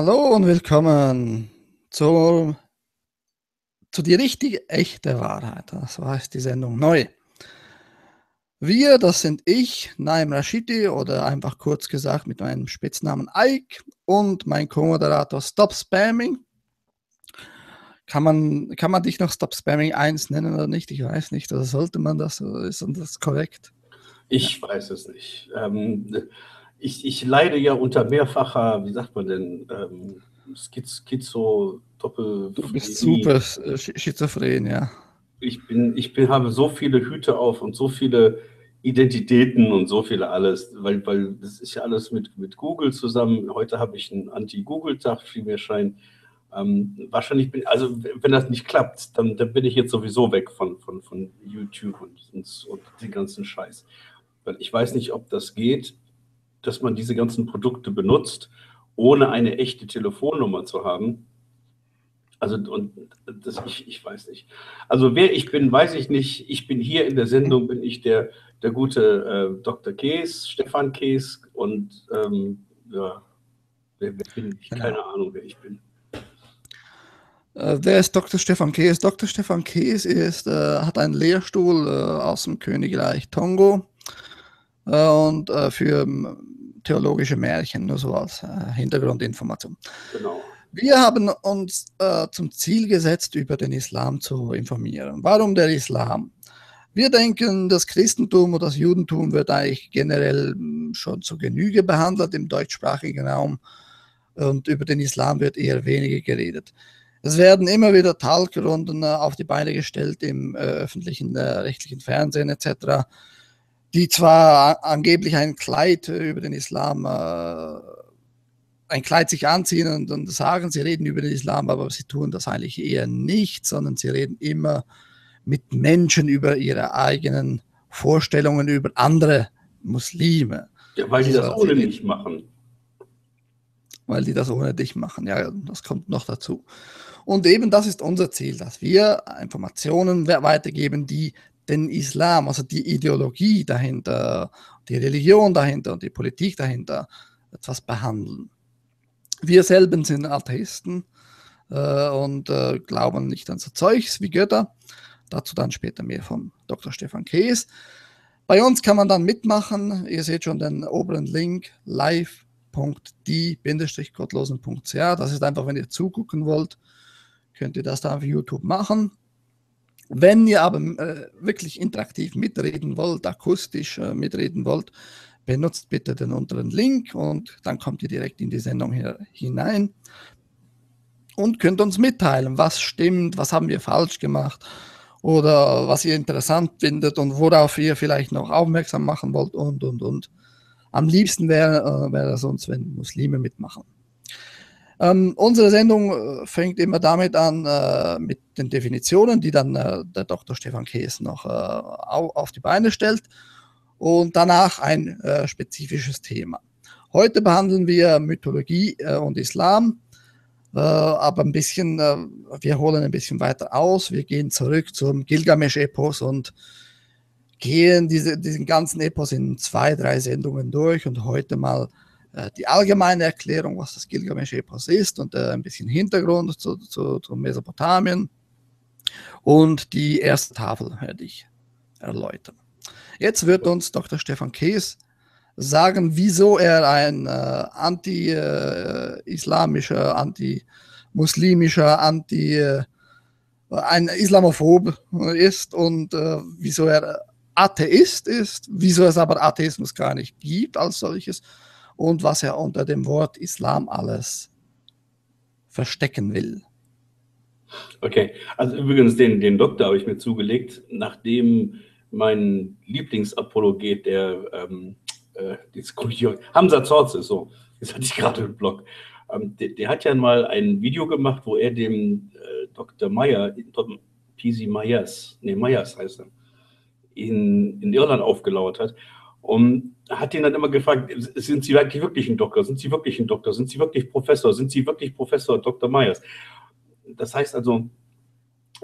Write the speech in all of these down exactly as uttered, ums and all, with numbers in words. Hallo und willkommen zu, zu die richtige, echte Wahrheit. Das war jetzt die Sendung neu. Wir, das sind ich, Naim Rashidi oder einfach kurz gesagt mit meinem Spitznamen Ike und mein Co-Moderator Stop Spamming. Kann man, kann man dich noch Stop Spamming eins nennen oder nicht? Ich weiß nicht. Oder sollte man das? Oder ist das korrekt? Ich ja. weiß es nicht. Ähm, Ich, ich leide ja unter mehrfacher, wie sagt man denn, ähm, Skiz, Schizo, Doppel... Du bist super schizophren, ja. Ich, bin, ich bin, habe so viele Hüte auf und so viele Identitäten und so viele alles, weil, weil das ist ja alles mit, mit Google zusammen. Heute habe ich einen Anti-Google-Tag, viel mehr Schein. Ähm, wahrscheinlich bin also wenn das nicht klappt, dann, dann bin ich jetzt sowieso weg von, von, von YouTube und, und, und den ganzen Scheiß. Weil ich weiß nicht, ob das geht, dass man diese ganzen Produkte benutzt, ohne eine echte Telefonnummer zu haben. Also, und das, ich, ich weiß nicht. Also, wer ich bin, weiß ich nicht. Ich bin hier in der Sendung, bin ich der, der gute äh, Doktor Kees, Stefan Kees und, ähm, ja, wer, wer bin ich? Keine Ahnung, wer ich bin. Der ist Doktor Stefan Kees. Doktor Stefan Kees ist, äh, hat einen Lehrstuhl äh, aus dem Königreich Tongo. Und äh, für theologische Märchen, nur so als äh, Hintergrundinformation. Genau. Wir haben uns äh, zum Ziel gesetzt, über den Islam zu informieren. Warum der Islam? Wir denken, das Christentum oder das Judentum wird eigentlich generell schon zu Genüge behandelt im deutschsprachigen Raum und über den Islam wird eher weniger geredet. Es werden immer wieder Talkrunden auf die Beine gestellt im äh, öffentlichen, äh, rechtlichen Fernsehen et cetera, die zwar angeblich ein Kleid über den Islam, äh, ein Kleid sich anziehen und, und sagen, sie reden über den Islam, aber sie tun das eigentlich eher nicht, sondern sie reden immer mit Menschen über ihre eigenen Vorstellungen über andere Muslime. Ja, weil die das ohne dich machen. Weil die das ohne dich machen, ja, das kommt noch dazu. Und eben das ist unser Ziel, dass wir Informationen weitergeben, die den Islam, also die Ideologie dahinter, die Religion dahinter und die Politik dahinter etwas behandeln. Wir selber sind Atheisten äh, und äh, glauben nicht an so Zeugs wie Götter. Dazu dann später mehr von Doktor Stefan Kees. Bei uns kann man dann mitmachen. Ihr seht schon den oberen Link live punkt die Bindestrich gottlosen punkt c a. Das ist einfach, wenn ihr zugucken wollt, könnt ihr das da auf YouTube machen. Wenn ihr aber äh, wirklich interaktiv mitreden wollt, akustisch äh, mitreden wollt, benutzt bitte den unteren Link und dann kommt ihr direkt in die Sendung hier hinein und könnt uns mitteilen, was stimmt, was haben wir falsch gemacht oder was ihr interessant findet und worauf ihr vielleicht noch aufmerksam machen wollt und, und, und. Am liebsten wäre äh, wär das uns, wenn Muslime mitmachen. Ähm, unsere Sendung fängt immer damit an, äh, mit den Definitionen, die dann äh, der Doktor Stefan Kees noch äh, auf die Beine stellt und danach ein äh, spezifisches Thema. Heute behandeln wir Mythologie äh, und Islam, äh, aber ein bisschen, äh, wir holen ein bisschen weiter aus, wir gehen zurück zum Gilgamesch-Epos und gehen diese, diesen ganzen Epos in zwei, drei Sendungen durch und heute mal die allgemeine Erklärung, was das Gilgamesch-Epos ist und äh, ein bisschen Hintergrund zu, zu, zu Mesopotamien und die erste Tafel werde ich erläutern. Jetzt wird uns Doktor Stefan Kees sagen, wieso er ein äh, anti-islamischer, äh, anti-muslimischer, anti, äh, ein Islamophob ist und äh, wieso er Atheist ist, wieso es aber Atheismus gar nicht gibt als solches. Und was er unter dem Wort Islam alles verstecken will. Okay, also übrigens den, den Doktor habe ich mir zugelegt, nachdem mein Lieblingsapologet, der ähm, äh, Hamza Zorze, so, jetzt hatte ich gerade einen Blog, ähm, der, der hat ja mal ein Video gemacht, wo er dem äh, Doktor Meyer, P C Meyers, nee, Meyers heißt er, in, in Irland aufgelauert hat. Und hat ihn dann immer gefragt, sind Sie wirklich ein Doktor? Sind Sie wirklich ein Doktor? Sind Sie wirklich Professor? Sind Sie wirklich Professor Doktor Meyers? Das heißt also,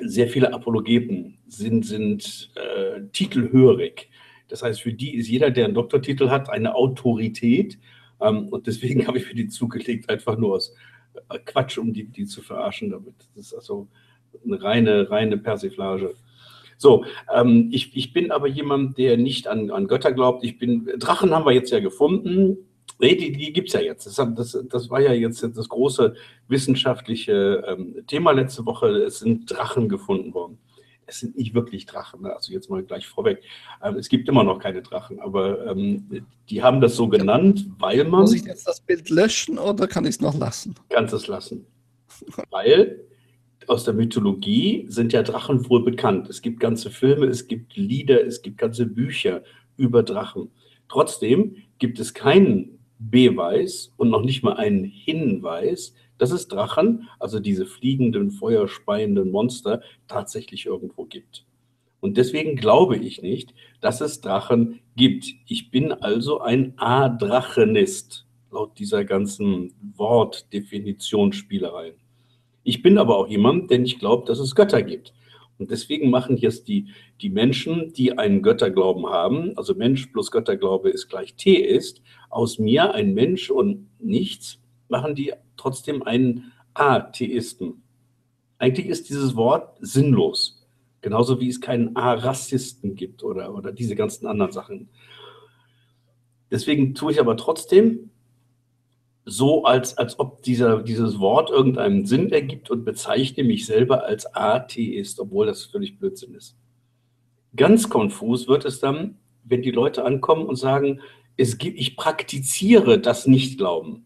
sehr viele Apologeten sind, sind äh, titelhörig. Das heißt, für die ist jeder, der einen Doktortitel hat, eine Autorität. Ähm, und deswegen habe ich mir die zugelegt, einfach nur aus, Quatsch, um die, die zu verarschen damit. Das ist also eine reine, reine Persiflage. So, ähm, ich, ich bin aber jemand, der nicht an, an Götter glaubt. Ich bin, Drachen haben wir jetzt ja gefunden. Nee, die, die gibt es ja jetzt. Das, das, das war ja jetzt das große wissenschaftliche ähm, Thema letzte Woche. Es sind Drachen gefunden worden. Es sind nicht wirklich Drachen, ne? Also jetzt mal gleich vorweg. Ähm, es gibt immer noch keine Drachen, aber ähm, die haben das so genannt, weil man... Muss ich jetzt das Bild löschen oder kann ich es noch lassen? Kannst es lassen. Weil aus der Mythologie sind ja Drachen wohl bekannt. Es gibt ganze Filme, es gibt Lieder, es gibt ganze Bücher über Drachen. Trotzdem gibt es keinen Beweis und noch nicht mal einen Hinweis, dass es Drachen, also diese fliegenden, feuerspeienden Monster, tatsächlich irgendwo gibt. Und deswegen glaube ich nicht, dass es Drachen gibt. Ich bin also ein Adrachenist, laut dieser ganzen Wortdefinitionsspielereien. Ich bin aber auch jemand, der nicht glaubt, dass es Götter gibt. Und deswegen machen jetzt die, die Menschen, die einen Götterglauben haben, also Mensch plus Götterglaube ist gleich T ist, aus mir ein Mensch und nichts, machen die trotzdem einen Atheisten. Eigentlich ist dieses Wort sinnlos. Genauso wie es keinen Arassisten gibt oder, oder diese ganzen anderen Sachen. Deswegen tue ich aber trotzdem so, als, als ob dieser, dieses Wort irgendeinen Sinn ergibt und bezeichne mich selber als Atheist, obwohl das völlig Blödsinn ist. Ganz konfus wird es dann, wenn die Leute ankommen und sagen, es gibt, ich praktiziere das Nichtglauben.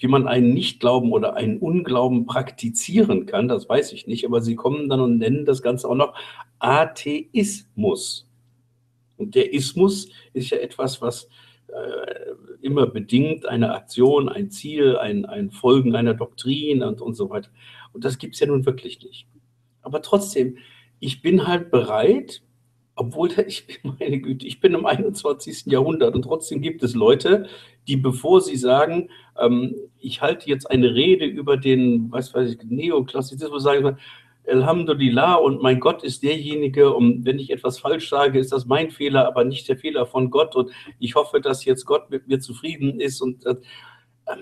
Wie man einen Nichtglauben oder einen Unglauben praktizieren kann, das weiß ich nicht, aber sie kommen dann und nennen das Ganze auch noch Atheismus. Und der Ismus ist ja etwas, was äh, immer bedingt eine Aktion, ein Ziel, ein, ein Folgen einer Doktrin und, und so weiter. Und das gibt es ja nun wirklich nicht. Aber trotzdem, ich bin halt bereit, obwohl, ich, meine Güte, ich bin im einundzwanzigsten Jahrhundert und trotzdem gibt es Leute, die, bevor sie sagen, ähm, ich halte jetzt eine Rede über den, was weiß ich, Neoklassizismus, sagen, Alhamdulillah, und mein Gott ist derjenige, und wenn ich etwas falsch sage, ist das mein Fehler, aber nicht der Fehler von Gott, und ich hoffe, dass jetzt Gott mit mir zufrieden ist. Und äh,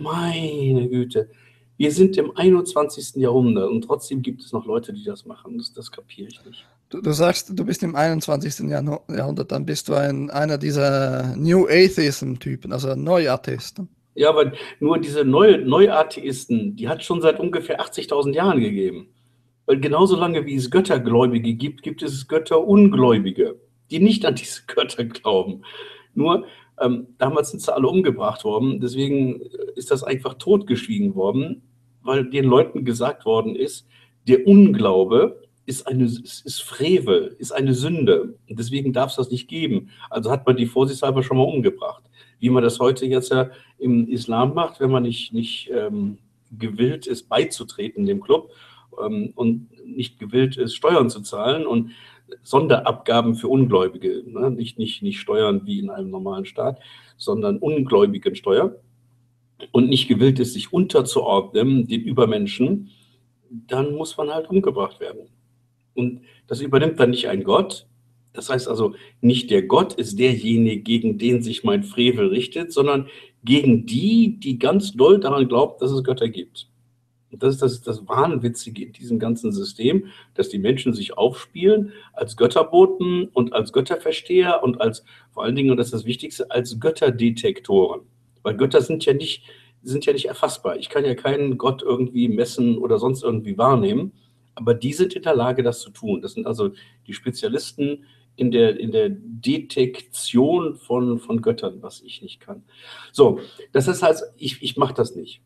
meine Güte, wir sind im einundzwanzigsten Jahrhundert und trotzdem gibt es noch Leute, die das machen. Das, das kapiere ich nicht. Du, du sagst, du bist im einundzwanzigsten Jahrhundert, dann bist du ein, einer dieser New Atheism-Typen, also Neuatheisten. Ja, aber nur diese Neu Neuatheisten, die hat es schon seit ungefähr achtzigtausend Jahren gegeben. Weil genauso lange, wie es Göttergläubige gibt, gibt es Götterungläubige, die nicht an diese Götter glauben. Nur, ähm, damals sind sie alle umgebracht worden, deswegen ist das einfach totgeschwiegen worden, weil den Leuten gesagt worden ist, der Unglaube ist eine, ist Frevel, ist eine Sünde. Und deswegen darf es das nicht geben. Also hat man die vorsichtshalber schon mal umgebracht. Wie man das heute jetzt ja im Islam macht, wenn man nicht, nicht ähm, gewillt ist, beizutreten dem Club ähm, und nicht gewillt ist, Steuern zu zahlen und Sonderabgaben für Ungläubige. Ne? Nicht, nicht, nicht Steuern wie in einem normalen Staat, sondern Ungläubigensteuer. Und nicht gewillt ist, sich unterzuordnen den Übermenschen, dann muss man halt umgebracht werden. Und das übernimmt dann nicht ein Gott. Das heißt also, nicht der Gott ist derjenige, gegen den sich mein Frevel richtet, sondern gegen die, die ganz doll daran glaubt, dass es Götter gibt. Und das ist das, das Wahnwitzige in diesem ganzen System, dass die Menschen sich aufspielen als Götterboten und als Götterversteher und als, vor allen Dingen, und das ist das Wichtigste, als Götterdetektoren. Weil Götter sind ja nicht, sind ja nicht erfassbar. Ich kann ja keinen Gott irgendwie messen oder sonst irgendwie wahrnehmen. Aber die sind in der Lage, das zu tun. Das sind also die Spezialisten in der, in der Detektion von, von Göttern, was ich nicht kann. So, das heißt, also, ich, ich mache das nicht.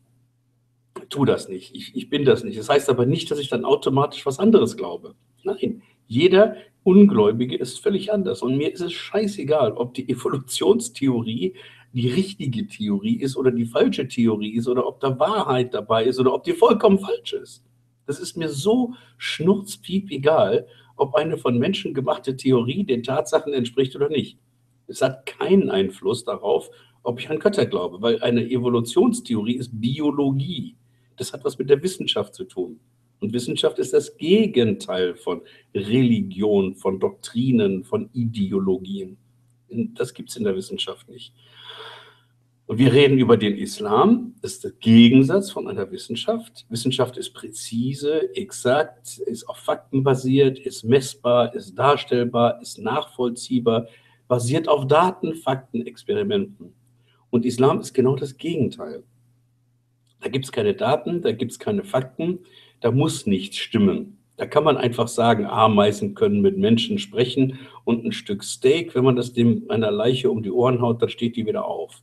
Tu das nicht. Ich, ich bin das nicht. Das heißt aber nicht, dass ich dann automatisch was anderes glaube. Nein, jeder Ungläubige ist völlig anders. Und mir ist es scheißegal, ob die Evolutionstheorie die richtige Theorie ist oder die falsche Theorie ist oder ob da Wahrheit dabei ist oder ob die vollkommen falsch ist. Das ist mir so schnurzpiep egal, ob eine von Menschen gemachte Theorie den Tatsachen entspricht oder nicht. Es hat keinen Einfluss darauf, ob ich an Götter glaube, weil eine Evolutionstheorie ist Biologie. Das hat was mit der Wissenschaft zu tun. Und Wissenschaft ist das Gegenteil von Religion, von Doktrinen, von Ideologien. Das gibt es in der Wissenschaft nicht. Und wir reden über den Islam, das ist der Gegensatz von einer Wissenschaft. Wissenschaft ist präzise, exakt, ist auf Fakten basiert, ist messbar, ist darstellbar, ist nachvollziehbar, basiert auf Daten, Fakten, Experimenten. Und Islam ist genau das Gegenteil. Da gibt es keine Daten, da gibt es keine Fakten, da muss nichts stimmen. Da kann man einfach sagen, Ameisen können mit Menschen sprechen und ein Stück Steak, wenn man das dem einer Leiche um die Ohren haut, dann steht die wieder auf.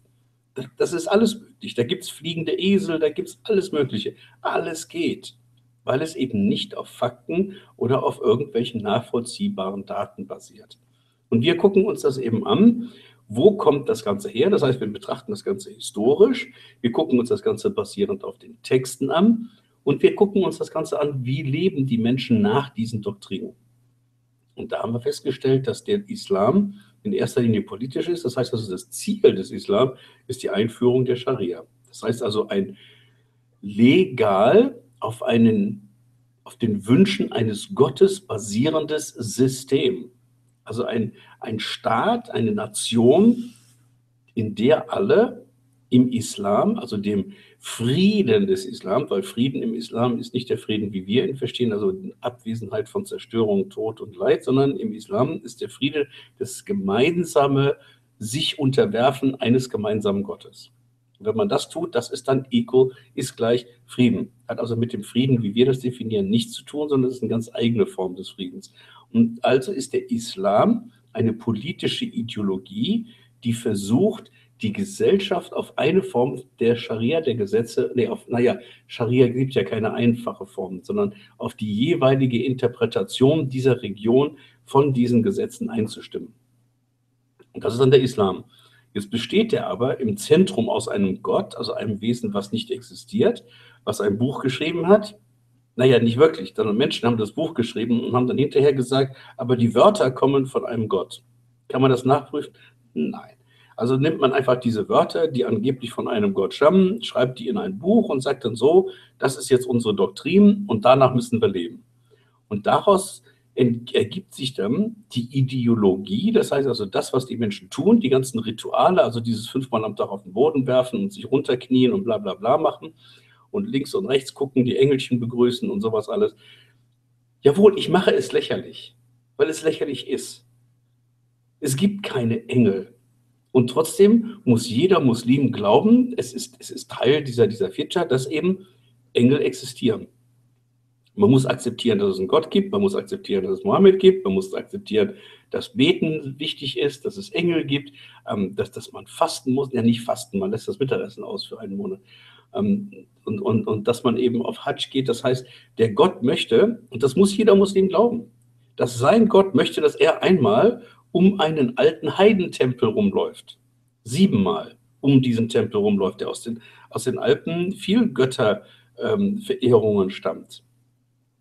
Das ist alles möglich. Da gibt es fliegende Esel, da gibt es alles Mögliche. Alles geht, weil es eben nicht auf Fakten oder auf irgendwelchen nachvollziehbaren Daten basiert. Und wir gucken uns das eben an. Wo kommt das Ganze her? Das heißt, wir betrachten das Ganze historisch. Wir gucken uns das Ganze basierend auf den Texten an. Und wir gucken uns das Ganze an, wie leben die Menschen nach diesen Doktrinen. Und da haben wir festgestellt, dass der Islam in erster Linie politisch ist. Das heißt also, das Ziel des Islam ist die Einführung der Scharia. Das heißt also, ein legal auf, einen, auf den Wünschen eines Gottes basierendes System. Also ein, ein Staat, eine Nation, in der alle im Islam, also dem Frieden des Islam, weil Frieden im Islam ist nicht der Frieden, wie wir ihn verstehen, also die Abwesenheit von Zerstörung, Tod und Leid, sondern im Islam ist der Friede das gemeinsame sich unterwerfen eines gemeinsamen Gottes. Und wenn man das tut, das ist dann Equal, ist gleich Frieden. Hat also mit dem Frieden, wie wir das definieren, nichts zu tun, sondern es ist eine ganz eigene Form des Friedens. Und also ist der Islam eine politische Ideologie, die versucht, die Gesellschaft auf eine Form der Scharia, der Gesetze, nee, auf, naja, Scharia gibt ja keine einfache Form, sondern auf die jeweilige Interpretation dieser Region von diesen Gesetzen einzustimmen. Und das ist dann der Islam. Jetzt besteht er aber im Zentrum aus einem Gott, also einem Wesen, was nicht existiert, was ein Buch geschrieben hat. Naja, nicht wirklich, sondern Menschen haben das Buch geschrieben und haben dann hinterher gesagt, aber die Wörter kommen von einem Gott. Kann man das nachprüfen? Nein. Also nimmt man einfach diese Wörter, die angeblich von einem Gott stammen, schreibt die in ein Buch und sagt dann so, das ist jetzt unsere Doktrin und danach müssen wir leben. Und daraus ergibt sich dann die Ideologie, das heißt also das, was die Menschen tun, die ganzen Rituale, also dieses fünfmal am Tag auf den Boden werfen und sich runterknien und bla bla bla machen und links und rechts gucken, die Engelchen begrüßen und sowas alles. Jawohl, ich mache es lächerlich, weil es lächerlich ist. Es gibt keine Engel. Und trotzdem muss jeder Muslim glauben, es ist, es ist Teil dieser, dieser Fitcha, dass eben Engel existieren. Man muss akzeptieren, dass es einen Gott gibt, man muss akzeptieren, dass es Mohammed gibt, man muss akzeptieren, dass Beten wichtig ist, dass es Engel gibt, ähm, dass, dass man fasten muss, ja nicht fasten, man lässt das Mittagessen aus für einen Monat. Ähm, und, und, und dass man eben auf Hajj geht, das heißt, der Gott möchte, und das muss jeder Muslim glauben, dass sein Gott möchte, dass er einmal um einen alten Heidentempel rumläuft. Siebenmal um diesen Tempel rumläuft, der aus den, aus den Alpen viel Götterverehrungen ähm, stammt.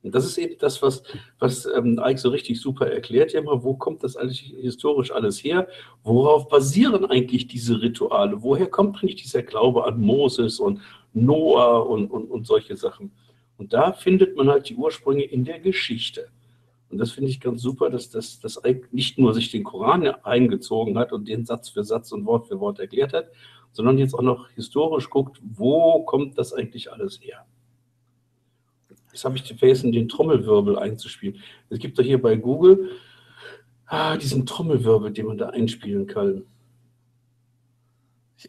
Und das ist eben das, was, was ähm, Ike so richtig super erklärt immer, wo kommt das eigentlich historisch alles her? Worauf basieren eigentlich diese Rituale? Woher kommt eigentlich dieser Glaube an Moses und Noah und, und, und solche Sachen? Und da findet man halt die Ursprünge in der Geschichte. Und das finde ich ganz super, dass das dass nicht nur sich den Koran eingezogen hat und den Satz für Satz und Wort für Wort erklärt hat, sondern jetzt auch noch historisch guckt, wo kommt das eigentlich alles her? Jetzt habe ich vergessen, den Trommelwirbel einzuspielen. Es gibt doch hier bei Google ah, diesen Trommelwirbel, den man da einspielen kann.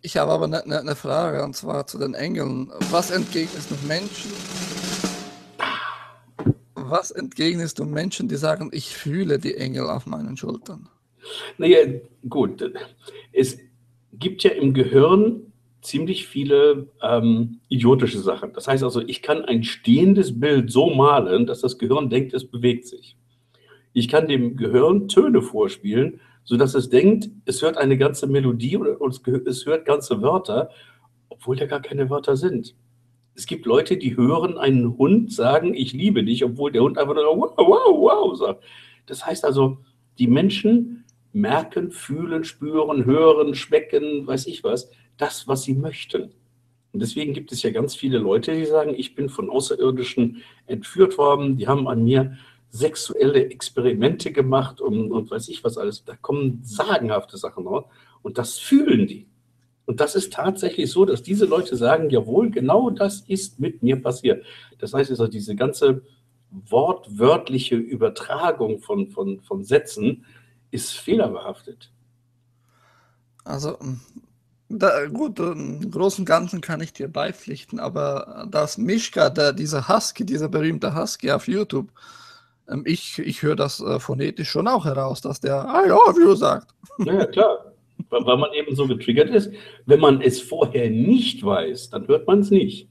Ich habe aber eine, eine Frage, und zwar zu den Engeln. Was entgegnest du Menschen? Was entgegnest du Menschen, die sagen, ich fühle die Engel auf meinen Schultern? Naja, gut. Es gibt ja im Gehirn ziemlich viele ähm, idiotische Sachen. Das heißt also, ich kann ein stehendes Bild so malen, dass das Gehirn denkt, es bewegt sich. Ich kann dem Gehirn Töne vorspielen, sodass es denkt, es hört eine ganze Melodie oder es hört ganze Wörter, obwohl da gar keine Wörter sind. Es gibt Leute, die hören einen Hund sagen, ich liebe dich, obwohl der Hund einfach nur wow, wow, wow sagt. Das heißt also, die Menschen merken, fühlen, spüren, hören, schmecken, weiß ich was, das, was sie möchten. Und deswegen gibt es ja ganz viele Leute, die sagen, ich bin von Außerirdischen entführt worden, die haben an mir sexuelle Experimente gemacht und, und weiß ich was alles. Da kommen sagenhafte Sachen raus und das fühlen die. Und das ist tatsächlich so, dass diese Leute sagen, jawohl, genau das ist mit mir passiert. Das heißt, also diese ganze wortwörtliche Übertragung von, von, von Sätzen ist fehlerbehaftet. Also, da, gut, im Großen und Ganzen kann ich dir beipflichten, aber das Mischka, der, dieser Husky, dieser berühmte Husky auf YouTube, ich, ich höre das phonetisch schon auch heraus, dass der I love you sagt. Ja, klar, weil man eben so getriggert ist. Wenn man es vorher nicht weiß, dann hört man es nicht.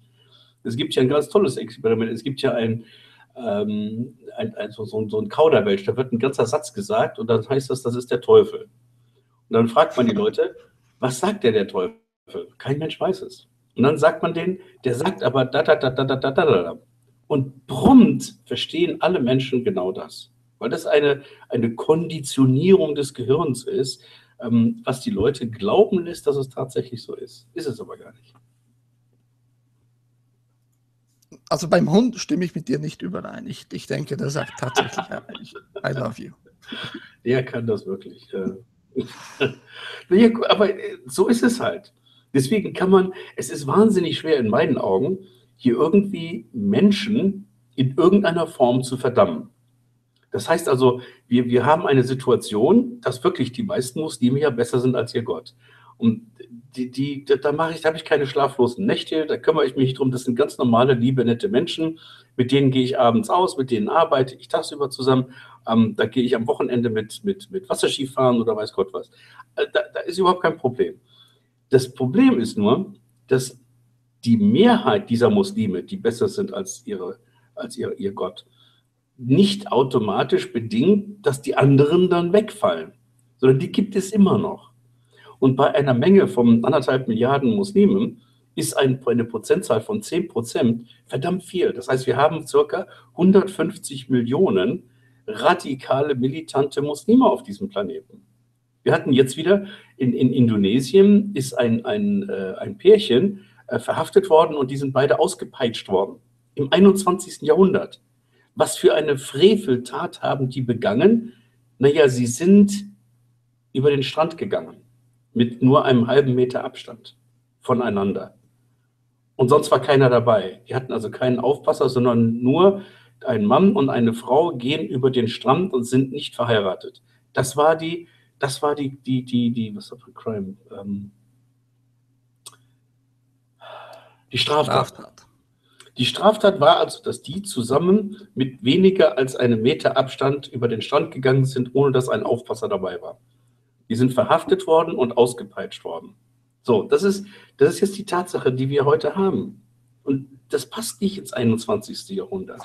Es gibt ja ein ganz tolles Experiment, es gibt ja ein Ein, ein, so, so ein Kauderwelsch, da wird ein ganzer Satz gesagt und dann heißt das, das ist der Teufel. Und dann fragt man die Leute, was sagt der, der Teufel? Kein Mensch weiß es. Und dann sagt man denen, der sagt aber da, da, da, da, da, da, da. Und prompt verstehen alle Menschen genau das. Weil das eine, eine Konditionierung des Gehirns ist, ähm, was die Leute glauben lässt, dass es tatsächlich so ist. Ist es aber gar nicht. Also beim Hund stimme ich mit dir nicht überein. Ich, ich denke, der sagt tatsächlich, I love you. Der kann das wirklich. Aber so ist es halt. Deswegen kann man, es ist wahnsinnig schwer in meinen Augen, hier irgendwie Menschen in irgendeiner Form zu verdammen. Das heißt also, wir, wir haben eine Situation, dass wirklich die meisten Muslime ja besser sind als ihr Gott. Und die, die, da mache ich, da habe ich keine schlaflosen Nächte, da kümmere ich mich drum, das sind ganz normale, liebe, nette Menschen, mit denen gehe ich abends aus, mit denen arbeite ich tagsüber zusammen, ähm, da gehe ich am Wochenende mit, mit, mit Wasserski fahren oder weiß Gott was. Da, da ist überhaupt kein Problem. Das Problem ist nur, dass die Mehrheit dieser Muslime, die besser sind als, ihre, als ihr, ihr Gott, nicht automatisch bedingt, dass die anderen dann wegfallen, sondern die gibt es immer noch. Und bei einer Menge von anderthalb Milliarden Muslimen ist eine Prozentzahl von zehn Prozent verdammt viel. Das heißt, wir haben circa hundertfünfzig Millionen radikale, militante Muslime auf diesem Planeten. Wir hatten jetzt wieder, in, in Indonesien ist ein, ein, äh, ein Pärchen äh, verhaftet worden und die sind beide ausgepeitscht worden. Im einundzwanzigsten Jahrhundert. Was für eine Freveltat haben die begangen? Naja, sie sind über den Strand gegangen. Mit nur einem halben Meter Abstand voneinander. Und sonst war keiner dabei. Die hatten also keinen Aufpasser, sondern nur ein Mann und eine Frau gehen über den Strand und sind nicht verheiratet. Das war die, das war die, die, die, die, was war für Crime? Ähm, die Straftat. Straftat. Die Straftat war also, dass die zusammen mit weniger als einem Meter Abstand über den Strand gegangen sind, ohne dass ein Aufpasser dabei war. Die sind verhaftet worden und ausgepeitscht worden. So, das ist, das ist jetzt die Tatsache, die wir heute haben. Und das passt nicht ins einundzwanzigste Jahrhundert.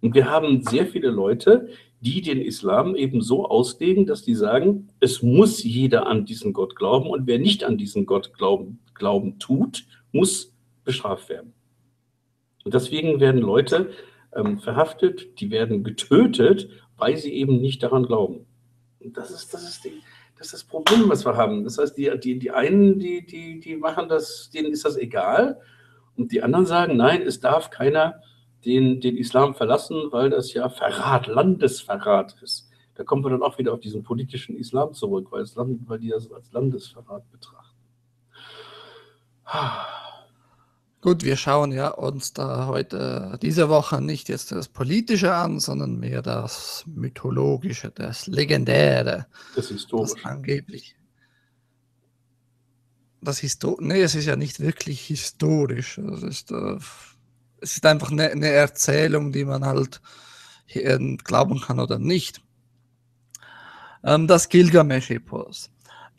Und wir haben sehr viele Leute, die den Islam eben so auslegen, dass die sagen, es muss jeder an diesen Gott glauben und wer nicht an diesen Gott glauben, glauben tut, muss bestraft werden. Und deswegen werden Leute ähm, verhaftet, die werden getötet, weil sie eben nicht daran glauben. Und das ist das ist die, Das ist das Problem, was wir haben. Das heißt, die, die, die einen, die, die, die machen das, denen ist das egal. Und die anderen sagen, nein, es darf keiner den, den Islam verlassen, weil das ja Verrat, Landesverrat ist. Da kommen wir dann auch wieder auf diesen politischen Islam zurück, weil, das Land, weil die das als Landesverrat betrachten. Gut, wir schauen ja uns da heute, diese Woche nicht jetzt das Politische an, sondern mehr das Mythologische, das Legendäre. Das Historische. Das angeblich. Das Histo- nee, es ist ja nicht wirklich historisch. Es ist, äh, es ist einfach eine, eine Erzählung, die man halt äh, glauben kann oder nicht. Ähm, das Gilgamesch-Epos.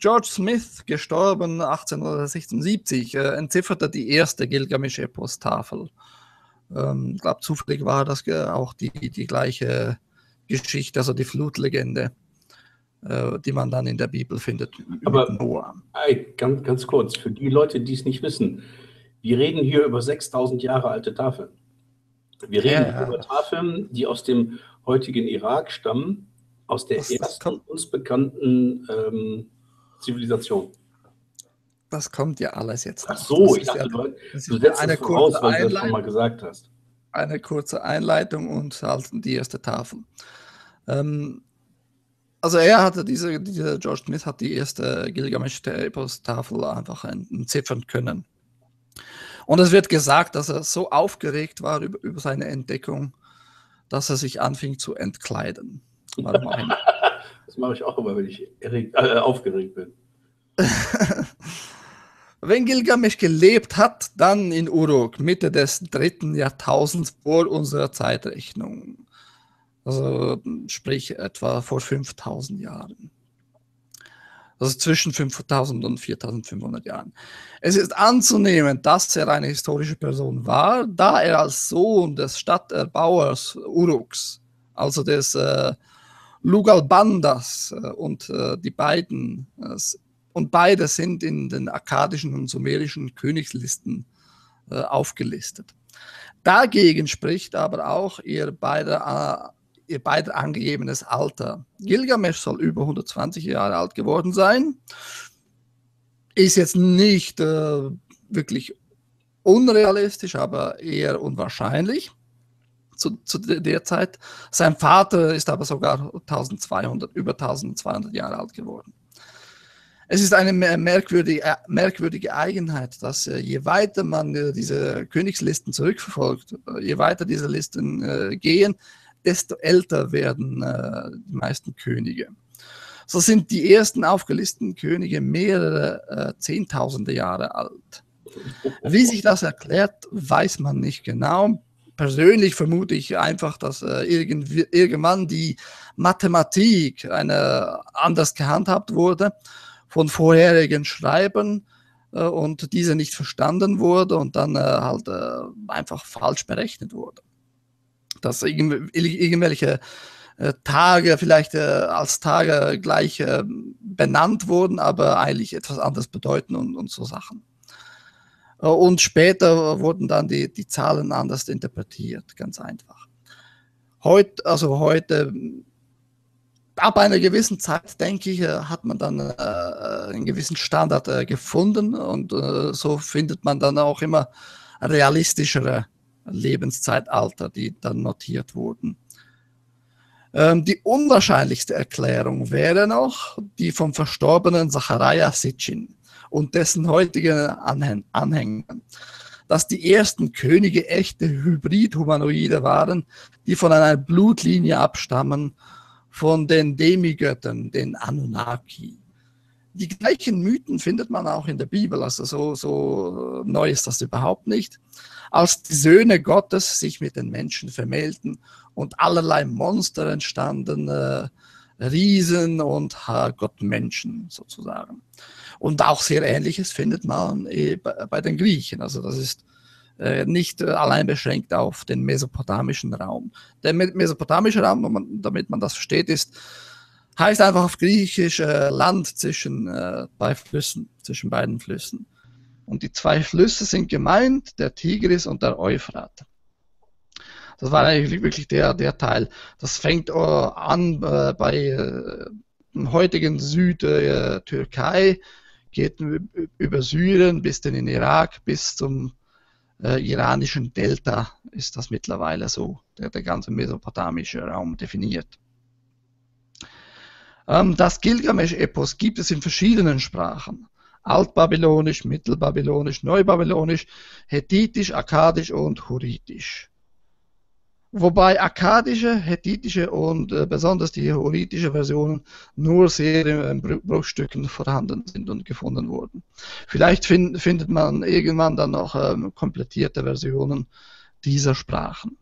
George Smith, gestorben achtzehnhundertsechsundsiebzig, äh, entzifferte die erste Gilgamesch-Epos-Tafel. Ich ähm, glaube, zufällig war das auch die, die gleiche Geschichte, also die Flutlegende, äh, die man dann in der Bibel findet. Aber ganz, ganz kurz, für die Leute, die es nicht wissen, wir reden hier über sechstausend Jahre alte Tafeln. Wir reden ja, über Tafeln, die aus dem heutigen Irak stammen, aus der das, ersten das uns bekannten ähm, Zivilisation. Das kommt ja alles jetzt. Ach so, ich dachte, ja, du setzt eine kurze voraus, weil du das schon mal gesagt hast. Eine kurze Einleitung und halt die erste Tafel. Ähm, Also er hatte diese, dieser George Smith hat die erste Gilgamesch-Epos-Tafel einfach entziffern können. Und es wird gesagt, dass er so aufgeregt war über, über seine Entdeckung, dass er sich anfing zu entkleiden. Warte mal. Das mache ich auch immer, wenn ich erregt, äh, aufgeregt bin. Wenn Gilgamesch gelebt hat, dann in Uruk, Mitte des dritten Jahrtausends vor unserer Zeitrechnung. Also sprich etwa vor fünftausend Jahren. Also zwischen fünftausend und viertausendfünfhundert Jahren. Es ist anzunehmen, dass er eine historische Person war, da er als Sohn des Stadterbauers Uruks, also des äh, Lugalbandas äh, und äh, die beiden, äh, und beide sind in den akkadischen und sumerischen Königslisten äh, aufgelistet. Dagegen spricht aber auch ihr beider, äh, ihr beider angegebenes Alter. Gilgamesch soll über hundertzwanzig Jahre alt geworden sein. Ist jetzt nicht äh, wirklich unrealistisch, aber eher unwahrscheinlich zu, zu der Zeit. Sein Vater ist aber sogar eintausendzweihundert, über eintausendzweihundert Jahre alt geworden. Es ist eine merkwürdige, merkwürdige Eigenheit, dass je weiter man diese Königslisten zurückverfolgt, je weiter diese Listen gehen, desto älter werden die meisten Könige. So sind die ersten aufgelisteten Könige mehrere Zehntausende Jahre alt. Wie sich das erklärt, weiß man nicht genau. Persönlich vermute ich einfach, dass äh, irgendwie, irgendwann die Mathematik eine, anders gehandhabt wurde, von vorherigen Schreibern äh, und diese nicht verstanden wurde und dann äh, halt äh, einfach falsch berechnet wurde. Dass irgendw irgendwelche äh, Tage vielleicht äh, als Tage gleich äh, benannt wurden, aber eigentlich etwas anderes bedeuten und, und so Sachen. Äh, und später wurden dann die, die Zahlen anders interpretiert, ganz einfach. Heut, also heute... Ab einer gewissen Zeit, denke ich, hat man dann äh, einen gewissen Standard äh, gefunden und äh, so findet man dann auch immer realistischere Lebenszeitalter, die dann notiert wurden. Ähm, die unwahrscheinlichste Erklärung wäre noch die vom verstorbenen Zachariah Sitchin und dessen heutigen Anhäng Anhängern, dass die ersten Könige echte Hybrid-Humanoide waren, die von einer Blutlinie abstammen, von den Demigöttern, den Anunnaki. Die gleichen Mythen findet man auch in der Bibel, also so, so neu ist das überhaupt nicht. Als die Söhne Gottes sich mit den Menschen vermählten und allerlei Monster entstanden, äh, Riesen und Herrgottmenschen sozusagen. Und auch sehr Ähnliches findet man eh bei, bei den Griechen, also das ist nicht allein beschränkt auf den mesopotamischen Raum. Der mesopotamische Raum, damit man das versteht, ist, heißt einfach auf Griechisch äh, Land zwischen äh, bei Flüssen, zwischen beiden Flüssen. Und die zwei Flüsse sind gemeint, der Tigris und der Euphrat. Das war eigentlich wirklich der, der Teil. Das fängt äh, an äh, bei äh, dem heutigen Südtürkei, äh, geht über Syrien bis in den Irak, bis zum Äh, iranischen Delta ist das mittlerweile so, der, der ganze mesopotamische Raum definiert. Ähm, das Gilgamesch-Epos gibt es in verschiedenen Sprachen. Altbabylonisch, Mittelbabylonisch, Neubabylonisch, Hethitisch, Akkadisch und Hurritisch. Wobei akkadische, hethitische und äh, besonders die hurritischen Versionen nur sehr in äh, Bruchstücken vorhanden sind und gefunden wurden. Vielleicht find, findet man irgendwann dann noch ähm, komplettierte Versionen dieser Sprachen.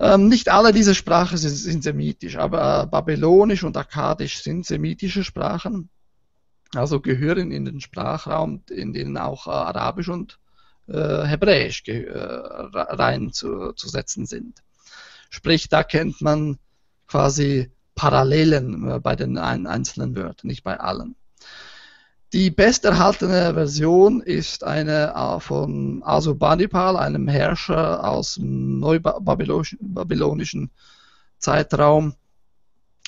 Ähm, nicht alle diese Sprachen sind, sind semitisch, aber äh, babylonisch und akkadisch sind semitische Sprachen, also gehören in den Sprachraum, in denen auch äh, Arabisch und Hebräisch reinzusetzen sind. Sprich, da kennt man quasi Parallelen bei den einzelnen Wörtern, nicht bei allen. Die besterhaltene Version ist eine von Asurbanipal, einem Herrscher aus dem neubabylonischen Zeitraum.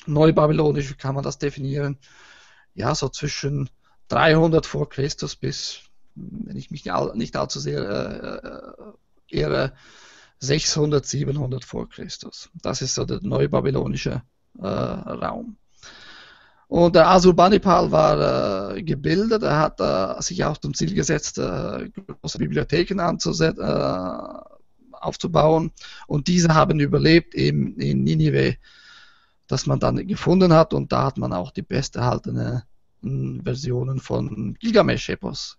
Neubabylonisch, wie kann man das definieren? Ja, so zwischen dreihundert vor Christus bis, wenn ich mich nicht allzu sehr äh, irre, sechshundert, siebenhundert vor Christus. Das ist so der neubabylonische äh, Raum. Und der Asurbanipal war äh, gebildet, er hat äh, sich auch zum Ziel gesetzt, äh, große Bibliotheken äh, aufzubauen, und diese haben überlebt eben in Ninive, das man dann gefunden hat, und da hat man auch die besterhaltenen äh, Versionen von Gilgamesch-Epos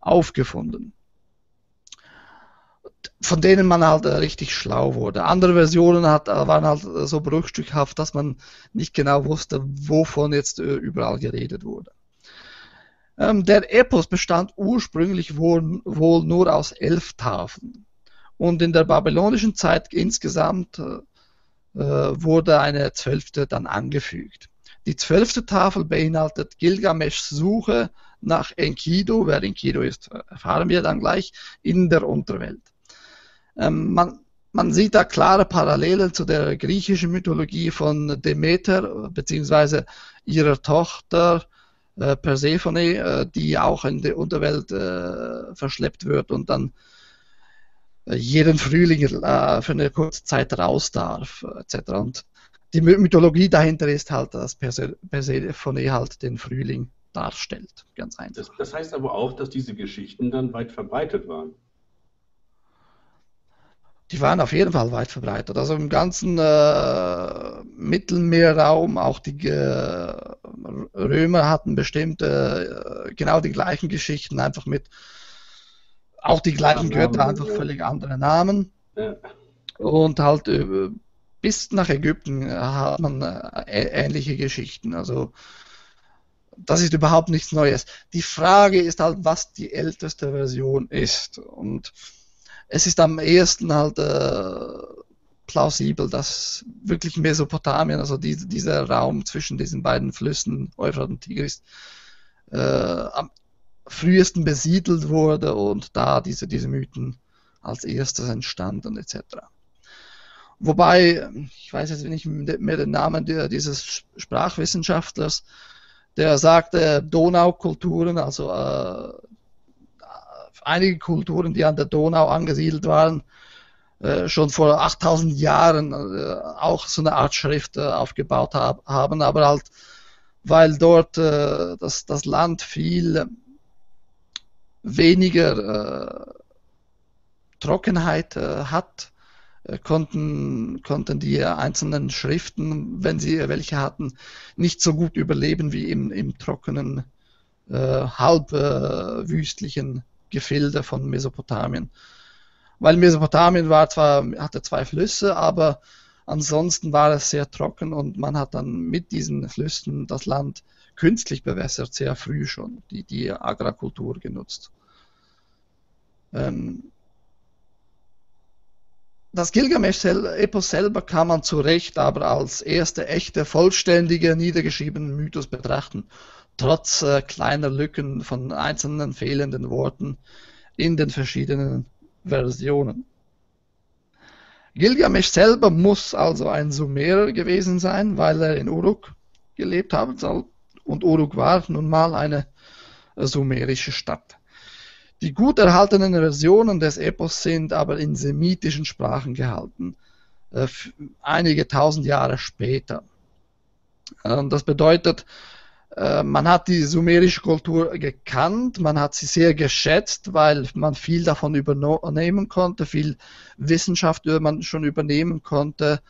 aufgefunden, von denen man halt richtig schlau wurde. Andere Versionen hat, waren halt so bruchstückhaft, dass man nicht genau wusste, wovon jetzt überall geredet wurde. Ähm, der Epos bestand ursprünglich wohl, wohl nur aus elf Tafeln. Und in der babylonischen Zeit insgesamt äh, wurde eine zwölfte dann angefügt. Die zwölfte Tafel beinhaltet Gilgameschs Suche nach Enkidu. Wer Enkidu ist, erfahren wir dann gleich, in der Unterwelt. Man, man sieht da klare Parallelen zu der griechischen Mythologie von Demeter bzw. ihrer Tochter äh, Persephone, äh, die auch in die Unterwelt äh, verschleppt wird und dann äh, jeden Frühling äh, für eine kurze Zeit raus darf, et cetera. Und die Mythologie dahinter ist halt, dass Persephone halt den Frühling darstellt, ganz einfach. Das, das heißt aber auch, dass diese Geschichten dann weit verbreitet waren. Die waren auf jeden Fall weit verbreitet. Also im ganzen äh, Mittelmeerraum, auch die äh, Römer hatten bestimmt äh, genau die gleichen Geschichten, einfach mit auch die gleichen Götter, einfach völlig andere Namen. Ja. Und halt äh, bis nach Ägypten hat man äh, ähnliche Geschichten. Also das ist überhaupt nichts Neues. Die Frage ist halt, was die älteste Version ist. Und es ist am ehesten halt äh, plausibel, dass wirklich Mesopotamien, also die, dieser Raum zwischen diesen beiden Flüssen, Euphrat und Tigris, äh, am frühesten besiedelt wurde und da diese, diese Mythen als erstes entstanden et cetera. Wobei, ich weiß jetzt nicht mehr den Namen der, dieses Sprachwissenschaftlers, der sagte, Donaukulturen, also äh, einige Kulturen, die an der Donau angesiedelt waren, äh, schon vor achttausend Jahren äh, auch so eine Art Schrift äh, aufgebaut hab, haben, aber halt, weil dort äh, das, das Land viel weniger äh, Trockenheit äh, hat, äh, konnten, konnten die einzelnen Schriften, wenn sie welche hatten, nicht so gut überleben wie im, im trockenen, äh, halbwüstlichen äh, Gefilde von Mesopotamien. Weil Mesopotamien war zwar, hatte zwei Flüsse, aber ansonsten war es sehr trocken und man hat dann mit diesen Flüssen das Land künstlich bewässert, sehr früh schon, die, die Agrarkultur genutzt. Ähm das Gilgamesch-Epos selber kann man zu Recht aber als erste echte, vollständige, niedergeschriebene Mythos betrachten, trotz äh, kleiner Lücken von einzelnen fehlenden Worten in den verschiedenen Versionen. Gilgamesch selber muss also ein Sumerer gewesen sein, weil er in Uruk gelebt haben soll, und Uruk war nun mal eine sumerische Stadt. Die gut erhaltenen Versionen des Epos sind aber in semitischen Sprachen gehalten, äh, einige tausend Jahre später. Ähm, das bedeutet, man hat die sumerische Kultur gekannt, man hat sie sehr geschätzt, weil man viel davon übernehmen konnte, viel Wissenschaft man schon übernehmen konnte.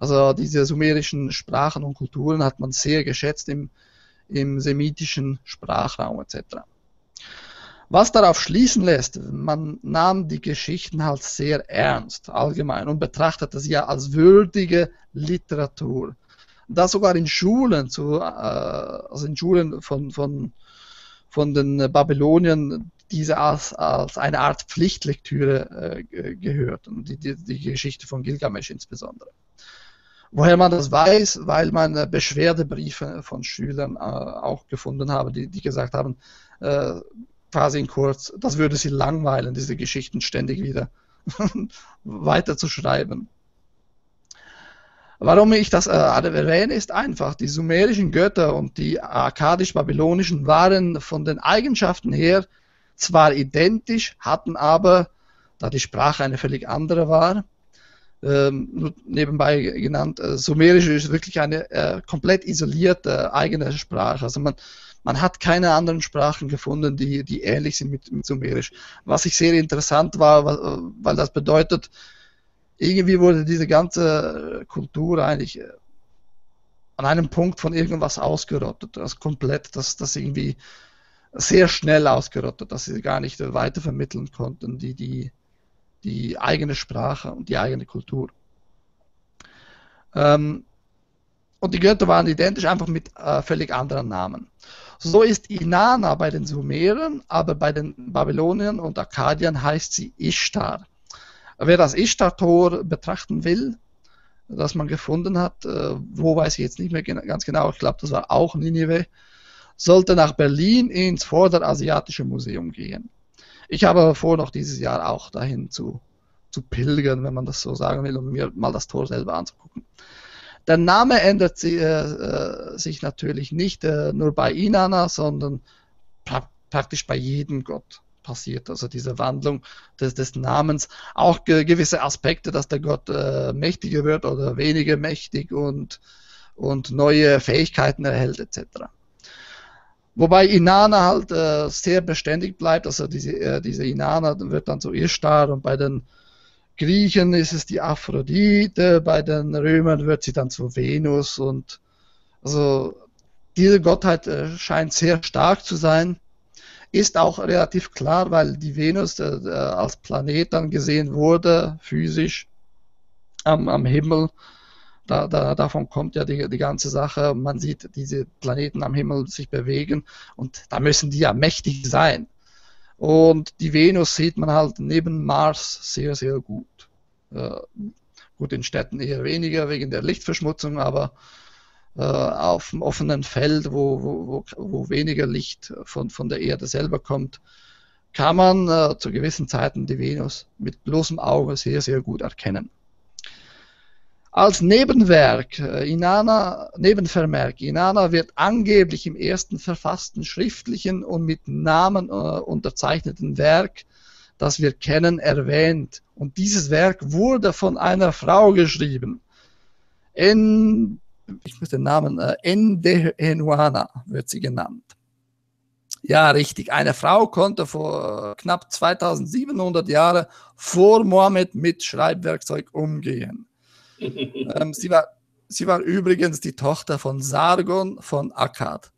Also diese sumerischen Sprachen und Kulturen hat man sehr geschätzt im, im semitischen Sprachraum et cetera. Was darauf schließen lässt, man nahm die Geschichten halt sehr ernst, allgemein, und betrachtete sie ja als würdige Literatur. Das sogar in Schulen, zu, also in Schulen von, von, von den Babyloniern, diese als, als eine Art Pflichtlektüre äh, gehört, und die, die, die Geschichte von Gilgamesch insbesondere. Woher man das weiß, weil man Beschwerdebriefe von Schülern äh, auch gefunden habe, die, die gesagt haben, äh, quasi in kurz, das würde sie langweilen, diese Geschichten ständig wieder weiterzuschreiben. Warum ich das äh, erwähne, ist einfach, die sumerischen Götter und die akkadisch-babylonischen waren von den Eigenschaften her zwar identisch, hatten aber, da die Sprache eine völlig andere war, Ähm, nur nebenbei genannt, äh, Sumerisch ist wirklich eine äh, komplett isolierte eigene Sprache. Also man, man hat keine anderen Sprachen gefunden, die, die ähnlich sind mit, mit Sumerisch. Was ich sehr interessant war, weil, weil das bedeutet, irgendwie wurde diese ganze Kultur eigentlich äh, an einem Punkt von irgendwas ausgerottet. Das komplett, dass das irgendwie sehr schnell ausgerottet, dass sie gar nicht weiter vermitteln konnten, die, die die eigene Sprache und die eigene Kultur. Ähm, und die Götter waren identisch, einfach mit äh, völlig anderen Namen. So ist Inanna bei den Sumerern, aber bei den Babyloniern und Akkadiern heißt sie Ishtar. Wer das Ishtar-Tor betrachten will, das man gefunden hat, äh, wo weiß ich jetzt nicht mehr ganz genau, ich glaube, das war auch Ninive, sollte nach Berlin ins Vorderasiatische Museum gehen. Ich habe vor, noch dieses Jahr auch dahin zu, zu pilgern, wenn man das so sagen will, um mir mal das Tor selber anzugucken. Der Name ändert sie, äh, sich natürlich nicht äh, nur bei Inanna, sondern pra praktisch bei jedem Gott passiert. Also diese Wandlung des, des Namens, auch ge gewisse Aspekte, dass der Gott äh, mächtiger wird oder weniger mächtig und, und neue Fähigkeiten erhält et cetera. Wobei Inanna halt äh, sehr beständig bleibt, also diese, äh, diese Inanna wird dann so Ishtar, und bei den Griechen ist es die Aphrodite, bei den Römern wird sie dann zu Venus, und also diese Gottheit äh, scheint sehr stark zu sein, ist auch relativ klar, weil die Venus äh, als Planet dann gesehen wurde, physisch am, am Himmel. Da, da, davon kommt ja die, die ganze Sache, man sieht diese Planeten am Himmel sich bewegen, und da müssen die ja mächtig sein. Und die Venus sieht man halt neben Mars sehr, sehr gut. Äh, gut, in Städten eher weniger wegen der Lichtverschmutzung, aber äh, auf dem offenen Feld, wo, wo, wo weniger Licht von, von der Erde selber kommt, kann man äh, zu gewissen Zeiten die Venus mit bloßem Auge sehr, sehr gut erkennen. Als Nebenwerk, Inanna, Nebenvermerk, Inanna wird angeblich im ersten verfassten schriftlichen und mit Namen äh, unterzeichneten Werk, das wir kennen, erwähnt. Und dieses Werk wurde von einer Frau geschrieben. En, ich muss den Namen, äh, Endehenuana wird sie genannt. Ja, richtig. Eine Frau konnte vor knapp zweitausendsiebenhundert Jahren vor Mohammed mit Schreibwerkzeug umgehen. ähm, sie, war, sie war übrigens die Tochter von Sargon von Akkad,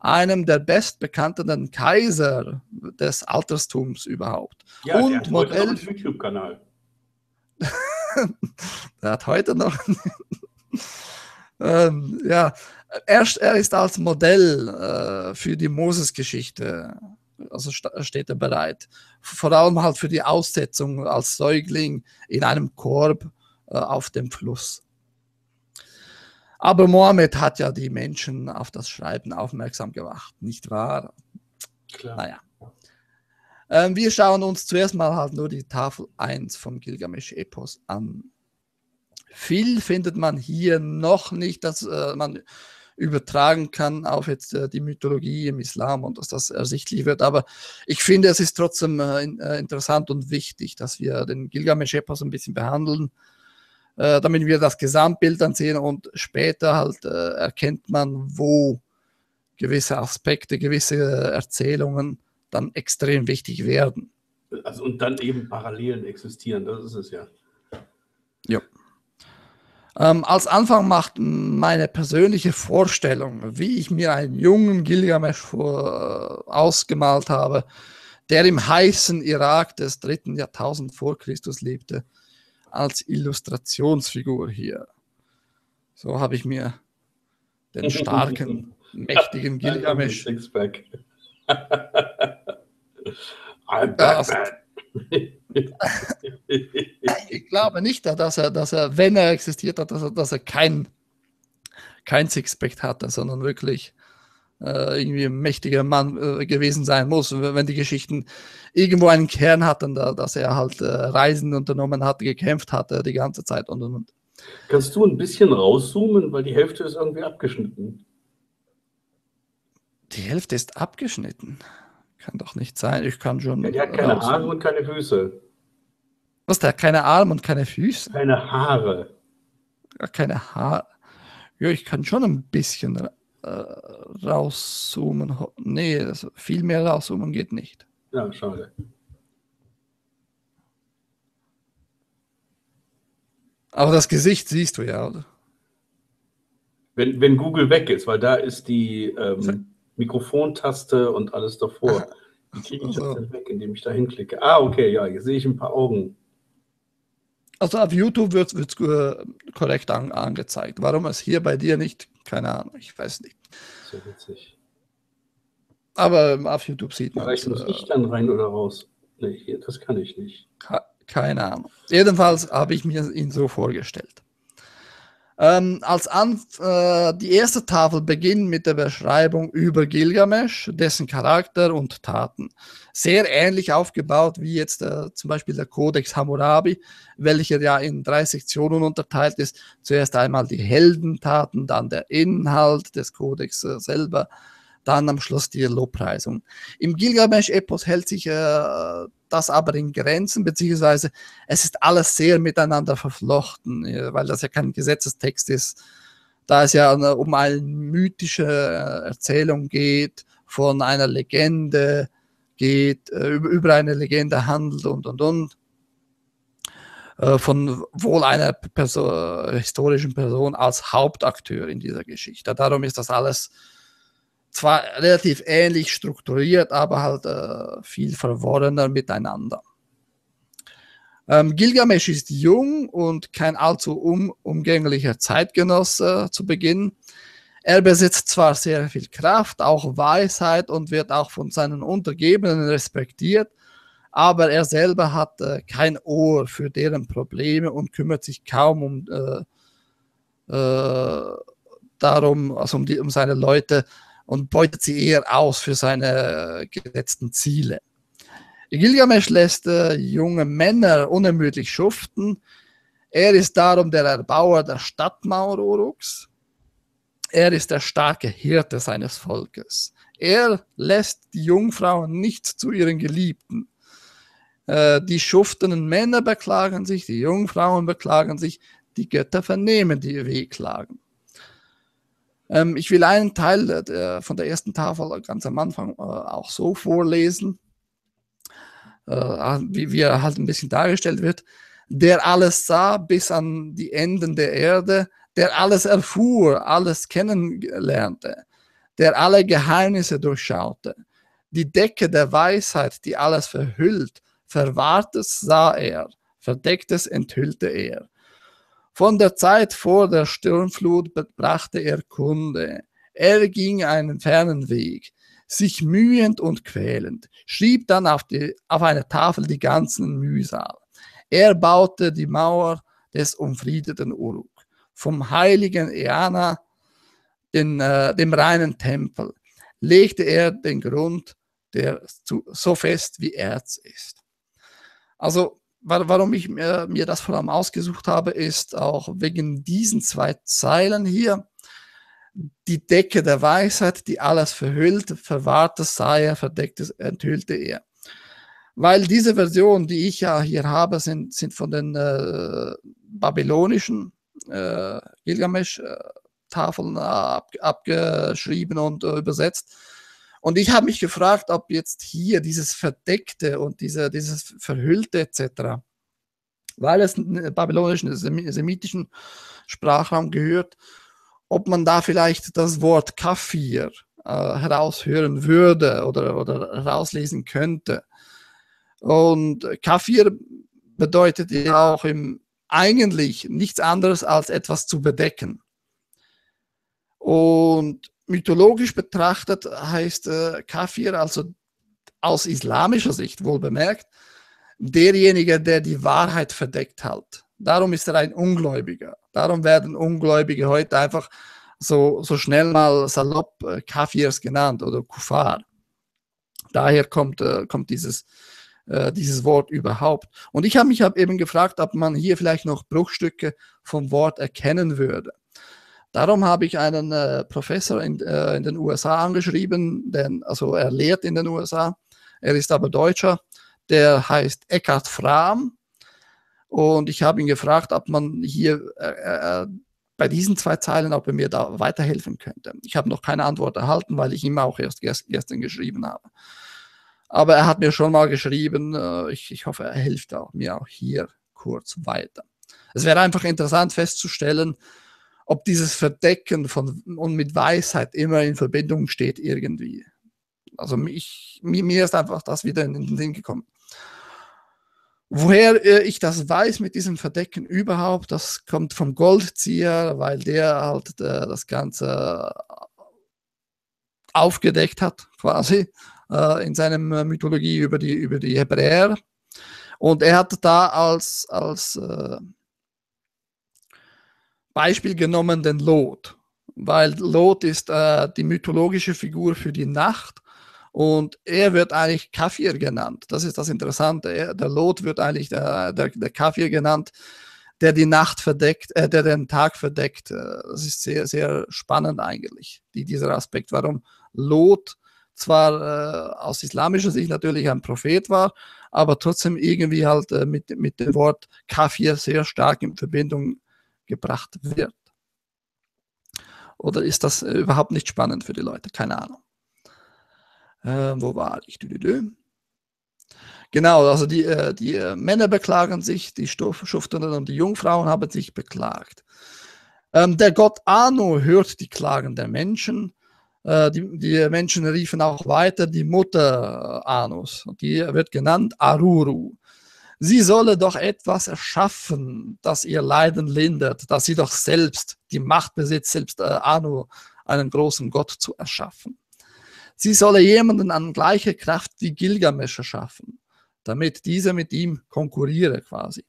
einem der bestbekannten Kaiser des Altertums überhaupt. Ja, und der hat Modell heute noch einen YouTube-Kanal. Der hat heute noch... ähm, ja, er, er ist als Modell äh, für die Moses-Geschichte, also steht er bereit. Vor allem halt für die Aussetzung als Säugling in einem Korb auf dem Fluss. Aber Mohammed hat ja die Menschen auf das Schreiben aufmerksam gemacht, nicht wahr? Klar. Naja. Ähm, wir schauen uns zuerst mal halt nur die Tafel eins vom Gilgamesch-Epos an. Viel findet man hier noch nicht, dass äh, man übertragen kann auf jetzt äh, die Mythologie im Islam und dass das ersichtlich wird, aber ich finde, es ist trotzdem äh, interessant und wichtig, dass wir den Gilgamesch-Epos ein bisschen behandeln, damit wir das Gesamtbild dann sehen, und später halt äh, erkennt man, wo gewisse Aspekte, gewisse Erzählungen dann extrem wichtig werden. Also, und dann eben Parallelen existieren, das ist es ja. Ja. Ähm, als Anfang macht meine persönliche Vorstellung, wie ich mir einen jungen Gilgamesch vor, äh, ausgemalt habe, der im heißen Irak des dritten Jahrtausends vor Christus lebte, als Illustrationsfigur hier. So habe ich mir den starken, mächtigen Gilgamesch. Ich glaube nicht, dass er, dass er, wenn er existiert hat, dass er, dass er kein, kein Sixpack hatte, sondern wirklich äh, irgendwie ein mächtiger Mann äh, gewesen sein muss. Wenn die Geschichten irgendwo einen Kern hatten, da, dass er halt äh, Reisen unternommen hatte, gekämpft hatte die ganze Zeit und und und. Kannst du ein bisschen rauszoomen, weil die Hälfte ist irgendwie abgeschnitten. Die Hälfte ist abgeschnitten? Kann doch nicht sein, ich kann schon... Ja, der hat keine Haare und keine Füße. Was da? Keine Arme und keine Füße? Keine Haare. Ja, keine Haare. Ja, ich kann schon ein bisschen äh, rauszoomen. Nee, also viel mehr rauszoomen geht nicht. Ja, schade. Aber das Gesicht siehst du ja, oder? Wenn, wenn Google weg ist, weil da ist die ähm, Mikrofontaste und alles davor. Die kriege ich also jetzt weg, indem ich da hinklicke. Ah, okay, ja, hier sehe ich ein paar Augen. Also auf YouTube wird es äh, korrekt an, angezeigt. Warum es hier bei dir nicht? Keine Ahnung, ich weiß nicht. Sehr witzig. Aber ähm, auf YouTube sieht man es. Vielleicht muss äh, ich dann rein oder raus. Nee, hier, das kann ich nicht. Keine Ahnung. Jedenfalls habe ich mir ihn so vorgestellt. Ähm, als an, äh, die erste Tafel beginnt mit der Beschreibung über Gilgamesch, dessen Charakter und Taten. Sehr ähnlich aufgebaut wie jetzt äh, zum Beispiel der Kodex Hammurabi, welcher ja in drei Sektionen unterteilt ist. Zuerst einmal die Heldentaten, dann der Inhalt des Kodex äh, selber, dann am Schluss die Lobpreisung. Im Gilgamesch-Epos hält sich äh, das aber in Grenzen, beziehungsweise es ist alles sehr miteinander verflochten, weil das ja kein Gesetzestext ist, da es ja um eine mythische Erzählung geht, von einer Legende geht, über eine Legende handelt und, und, und, von wohl einer Person, historischen Person als Hauptakteur in dieser Geschichte. Darum ist das alles zwar relativ ähnlich strukturiert, aber halt äh, viel verworrener miteinander. Ähm, Gilgamesch ist jung und kein allzu um, umgänglicher Zeitgenosse äh, zu Beginn. Er besitzt zwar sehr viel Kraft, auch Weisheit und wird auch von seinen Untergebenen respektiert, aber er selber hat äh, kein Ohr für deren Probleme und kümmert sich kaum um, äh, äh, darum, also um, die, um seine Leute, und beutet sie eher aus für seine gesetzten Ziele. Gilgamesch lässt äh, junge Männer unermüdlich schuften. Er ist darum der Erbauer der Stadtmauer Uruks. Er ist der starke Hirte seines Volkes. Er lässt die Jungfrauen nicht zu ihren Geliebten. Äh, die schuftenden Männer beklagen sich, die Jungfrauen beklagen sich, die Götter vernehmen die Wehklagen. Ich will einen Teil der, von der ersten Tafel ganz am Anfang äh, auch so vorlesen, äh, wie, wie er halt ein bisschen dargestellt wird. Der alles sah bis an die Enden der Erde, der alles erfuhr, alles kennenlernte, der alle Geheimnisse durchschaute. Die Decke der Weisheit, die alles verhüllt, Verwahrtes sah er, Verdecktes enthüllte er. Von der Zeit vor der Sturmflut brachte er Kunde. Er ging einen fernen Weg, sich mühend und quälend, schrieb dann auf, die, auf eine Tafel die ganzen Mühsal. Er baute die Mauer des umfriedeten Uruk, vom heiligen Inanna, äh, dem reinen Tempel, legte er den Grund, der zu, so fest wie Erz ist. Also, warum ich mir, mir das vor allem ausgesucht habe, ist auch wegen diesen zwei Zeilen hier. Die Decke der Weisheit, die alles verhüllt, Verwahrtes sah er, Verdecktes enthüllte er. Weil diese Version, die ich ja hier habe, sind, sind von den äh, babylonischen äh, Gilgamesch-Tafeln ab, abgeschrieben und äh, übersetzt. Und ich habe mich gefragt, ob jetzt hier dieses Verdeckte und diese, dieses Verhüllte et cetera, weil es in babylonischen, semitischen Sprachraum gehört, ob man da vielleicht das Wort Kafir äh, heraushören würde oder, oder herauslesen könnte. Und Kafir bedeutet ja auch im, eigentlich nichts anderes als etwas zu bedecken. Und mythologisch betrachtet heißt äh, Kafir, also aus islamischer Sicht wohl bemerkt, derjenige, der die Wahrheit verdeckt hat. Darum ist er ein Ungläubiger. Darum werden Ungläubige heute einfach so, so schnell mal salopp äh, Kafirs genannt oder Kufar. Daher kommt, äh, kommt dieses, äh, dieses Wort überhaupt. Und ich habe mich hab eben gefragt, ob man hier vielleicht noch Bruchstücke vom Wort erkennen würde. Darum habe ich einen äh, Professor in, äh, in den U S A angeschrieben, denn, also er lehrt in den U S A, er ist aber Deutscher, der heißt Eckhard Fram. Und ich habe ihn gefragt, ob man hier äh, bei diesen zwei Zeilen, ob er mir da weiterhelfen könnte. Ich habe noch keine Antwort erhalten, weil ich ihm auch erst gestern geschrieben habe. Aber er hat mir schon mal geschrieben, äh, ich, ich hoffe, er hilft auch, mir auch hier kurz weiter. Es wäre einfach interessant festzustellen, ob dieses Verdecken von und mit Weisheit immer in Verbindung steht irgendwie. Also mich, mir, mir ist einfach das wieder in den Sinn gekommen. Woher äh, ich das weiß mit diesem Verdecken überhaupt, das kommt vom Goldzieher, weil der halt äh, das Ganze aufgedeckt hat, quasi, äh, in seiner Mythologie über die, über die Hebräer. Und er hat da als, als äh, Beispiel genommen den Lot, weil Lot ist äh, die mythologische Figur für die Nacht und er wird eigentlich Kafir genannt. Das ist das Interessante. Er, der Lot wird eigentlich der, der, der Kafir genannt, der die Nacht verdeckt, äh, der den Tag verdeckt. Das ist sehr, sehr spannend eigentlich, die, dieser Aspekt, warum Lot zwar äh, aus islamischer Sicht natürlich ein Prophet war, aber trotzdem irgendwie halt äh, mit, mit dem Wort Kafir sehr stark in Verbindung gebracht wird. Oder ist das überhaupt nicht spannend für die Leute? Keine Ahnung. Äh, wo war ich? Dü, dü, dü. Genau, also die, äh, die äh, Männer beklagen sich, die Schufternen und die Jungfrauen haben sich beklagt. Ähm, der Gott Anu hört die Klagen der Menschen. Äh, die, die Menschen riefen auch weiter die Mutter Anus. Die wird genannt Aruru. Sie solle doch etwas erschaffen, das ihr Leiden lindert, dass sie doch selbst die Macht besitzt, selbst äh, Anu, einen großen Gott zu erschaffen. Sie solle jemanden an gleicher Kraft wie Gilgamesch erschaffen, damit dieser mit ihm konkurriere quasi.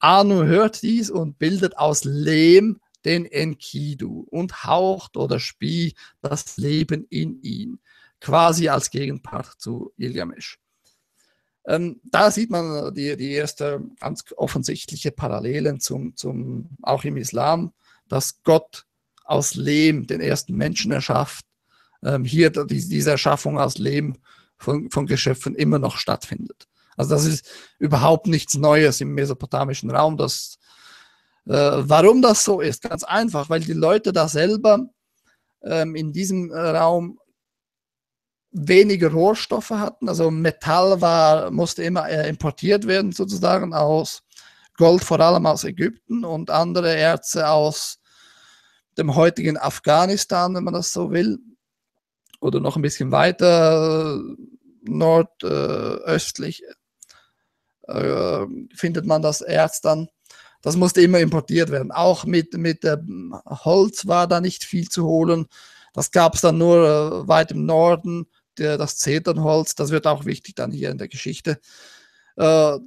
Anu hört dies und bildet aus Lehm den Enkidu und haucht oder spie das Leben in ihn, quasi als Gegenpart zu Gilgamesch. Ähm, da sieht man die, die erste ganz offensichtliche Parallelen zum, zum, auch im Islam, dass Gott aus Lehm den ersten Menschen erschafft. Ähm, hier die, diese Erschaffung aus Lehm von, von Geschöpfen immer noch stattfindet. Also das ist überhaupt nichts Neues im mesopotamischen Raum. Das, äh, warum das so ist? Ganz einfach, weil die Leute da selber ähm, in diesem Raum wenige Rohstoffe hatten, also Metall war, musste immer importiert werden sozusagen aus Gold, vor allem aus Ägypten und andere Erze aus dem heutigen Afghanistan, wenn man das so will, oder noch ein bisschen weiter nordöstlich äh, findet man das Erz dann. Das musste immer importiert werden. Auch mit, mit ähm, Holz war da nicht viel zu holen. Das gab es dann nur äh, weit im Norden, der, das Zedernholz, das wird auch wichtig dann hier in der Geschichte. Äh,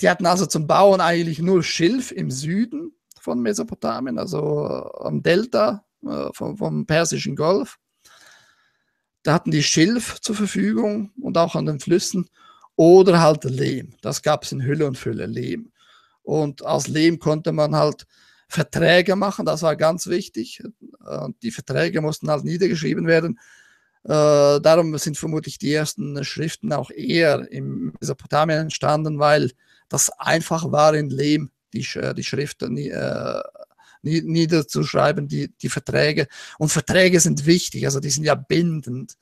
die hatten also zum Bauen eigentlich nur Schilf im Süden von Mesopotamien, also äh, am Delta äh, vom, vom Persischen Golf. Da hatten die Schilf zur Verfügung und auch an den Flüssen oder halt Lehm. Das gab es in Hülle und Fülle, Lehm. Und aus Lehm konnte man halt Verträge machen, das war ganz wichtig. Die Verträge mussten halt niedergeschrieben werden. Darum sind vermutlich die ersten Schriften auch eher in Mesopotamien entstanden, weil das einfach war, in Lehm die Schriften niederzuschreiben, die, die Verträge. Und Verträge sind wichtig, also die sind ja bindend.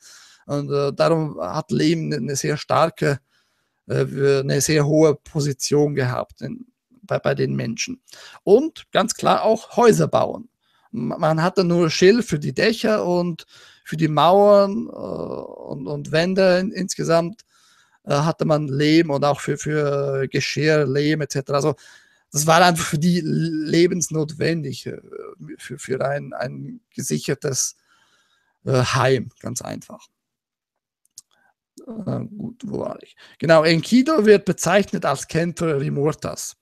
Und darum hat Lehm eine sehr starke, eine sehr hohe Position gehabt in Bei, bei den Menschen. Und ganz klar auch Häuser bauen. Man hatte nur Schilf für die Dächer und für die Mauern äh, und, und Wände in, insgesamt äh, hatte man Lehm und auch für, für Geschirr, Lehm et cetera. Also das war einfach für die lebensnotwendig, äh, für, für ein, ein gesichertes äh, Heim, ganz einfach. Äh, gut, wo war ich? Genau, Enkidu wird bezeichnet als Kentor Rimurtas.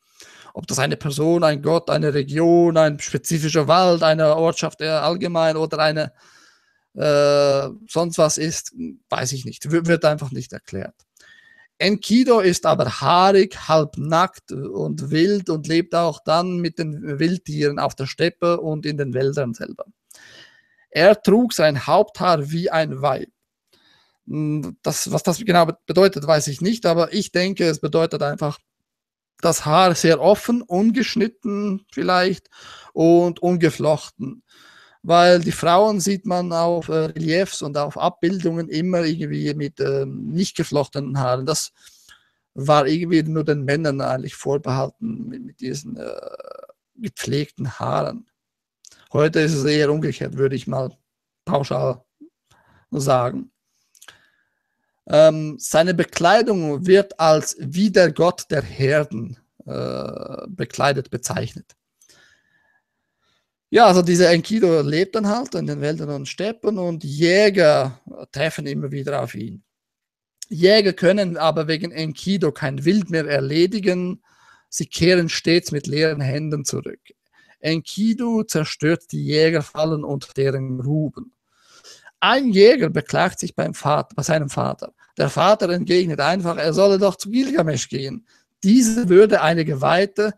Ob das eine Person, ein Gott, eine Region, ein spezifischer Wald, eine Ortschaft allgemein oder eine äh, sonst was ist, weiß ich nicht. W- wird einfach nicht erklärt. Enkidu ist aber haarig, halbnackt und wild und lebt auch dann mit den Wildtieren auf der Steppe und in den Wäldern selber. Er trug sein Haupthaar wie ein Weib. Das, was das genau bedeutet, weiß ich nicht, aber ich denke, es bedeutet einfach, das Haar sehr offen, ungeschnitten vielleicht und ungeflochten. Weil die Frauen sieht man auf äh, Reliefs und auf Abbildungen immer irgendwie mit äh, nicht geflochtenen Haaren. Das war irgendwie nur den Männern eigentlich vorbehalten mit, mit diesen äh, gepflegten Haaren. Heute ist es eher umgekehrt, würde ich mal pauschal sagen. Ähm, seine Bekleidung wird als wie der Gott der Herden äh, bekleidet bezeichnet. Ja, also dieser Enkidu lebt dann halt in den Wäldern und Steppen und Jäger treffen immer wieder auf ihn. Jäger können aber wegen Enkidu kein Wild mehr erledigen. Sie kehren stets mit leeren Händen zurück. Enkidu zerstört die Jägerfallen und deren Gruben. Ein Jäger beklagt sich beim Vater, bei seinem Vater. Der Vater entgegnet einfach, er solle doch zu Gilgamesch gehen. Diese würde eine Geweihte,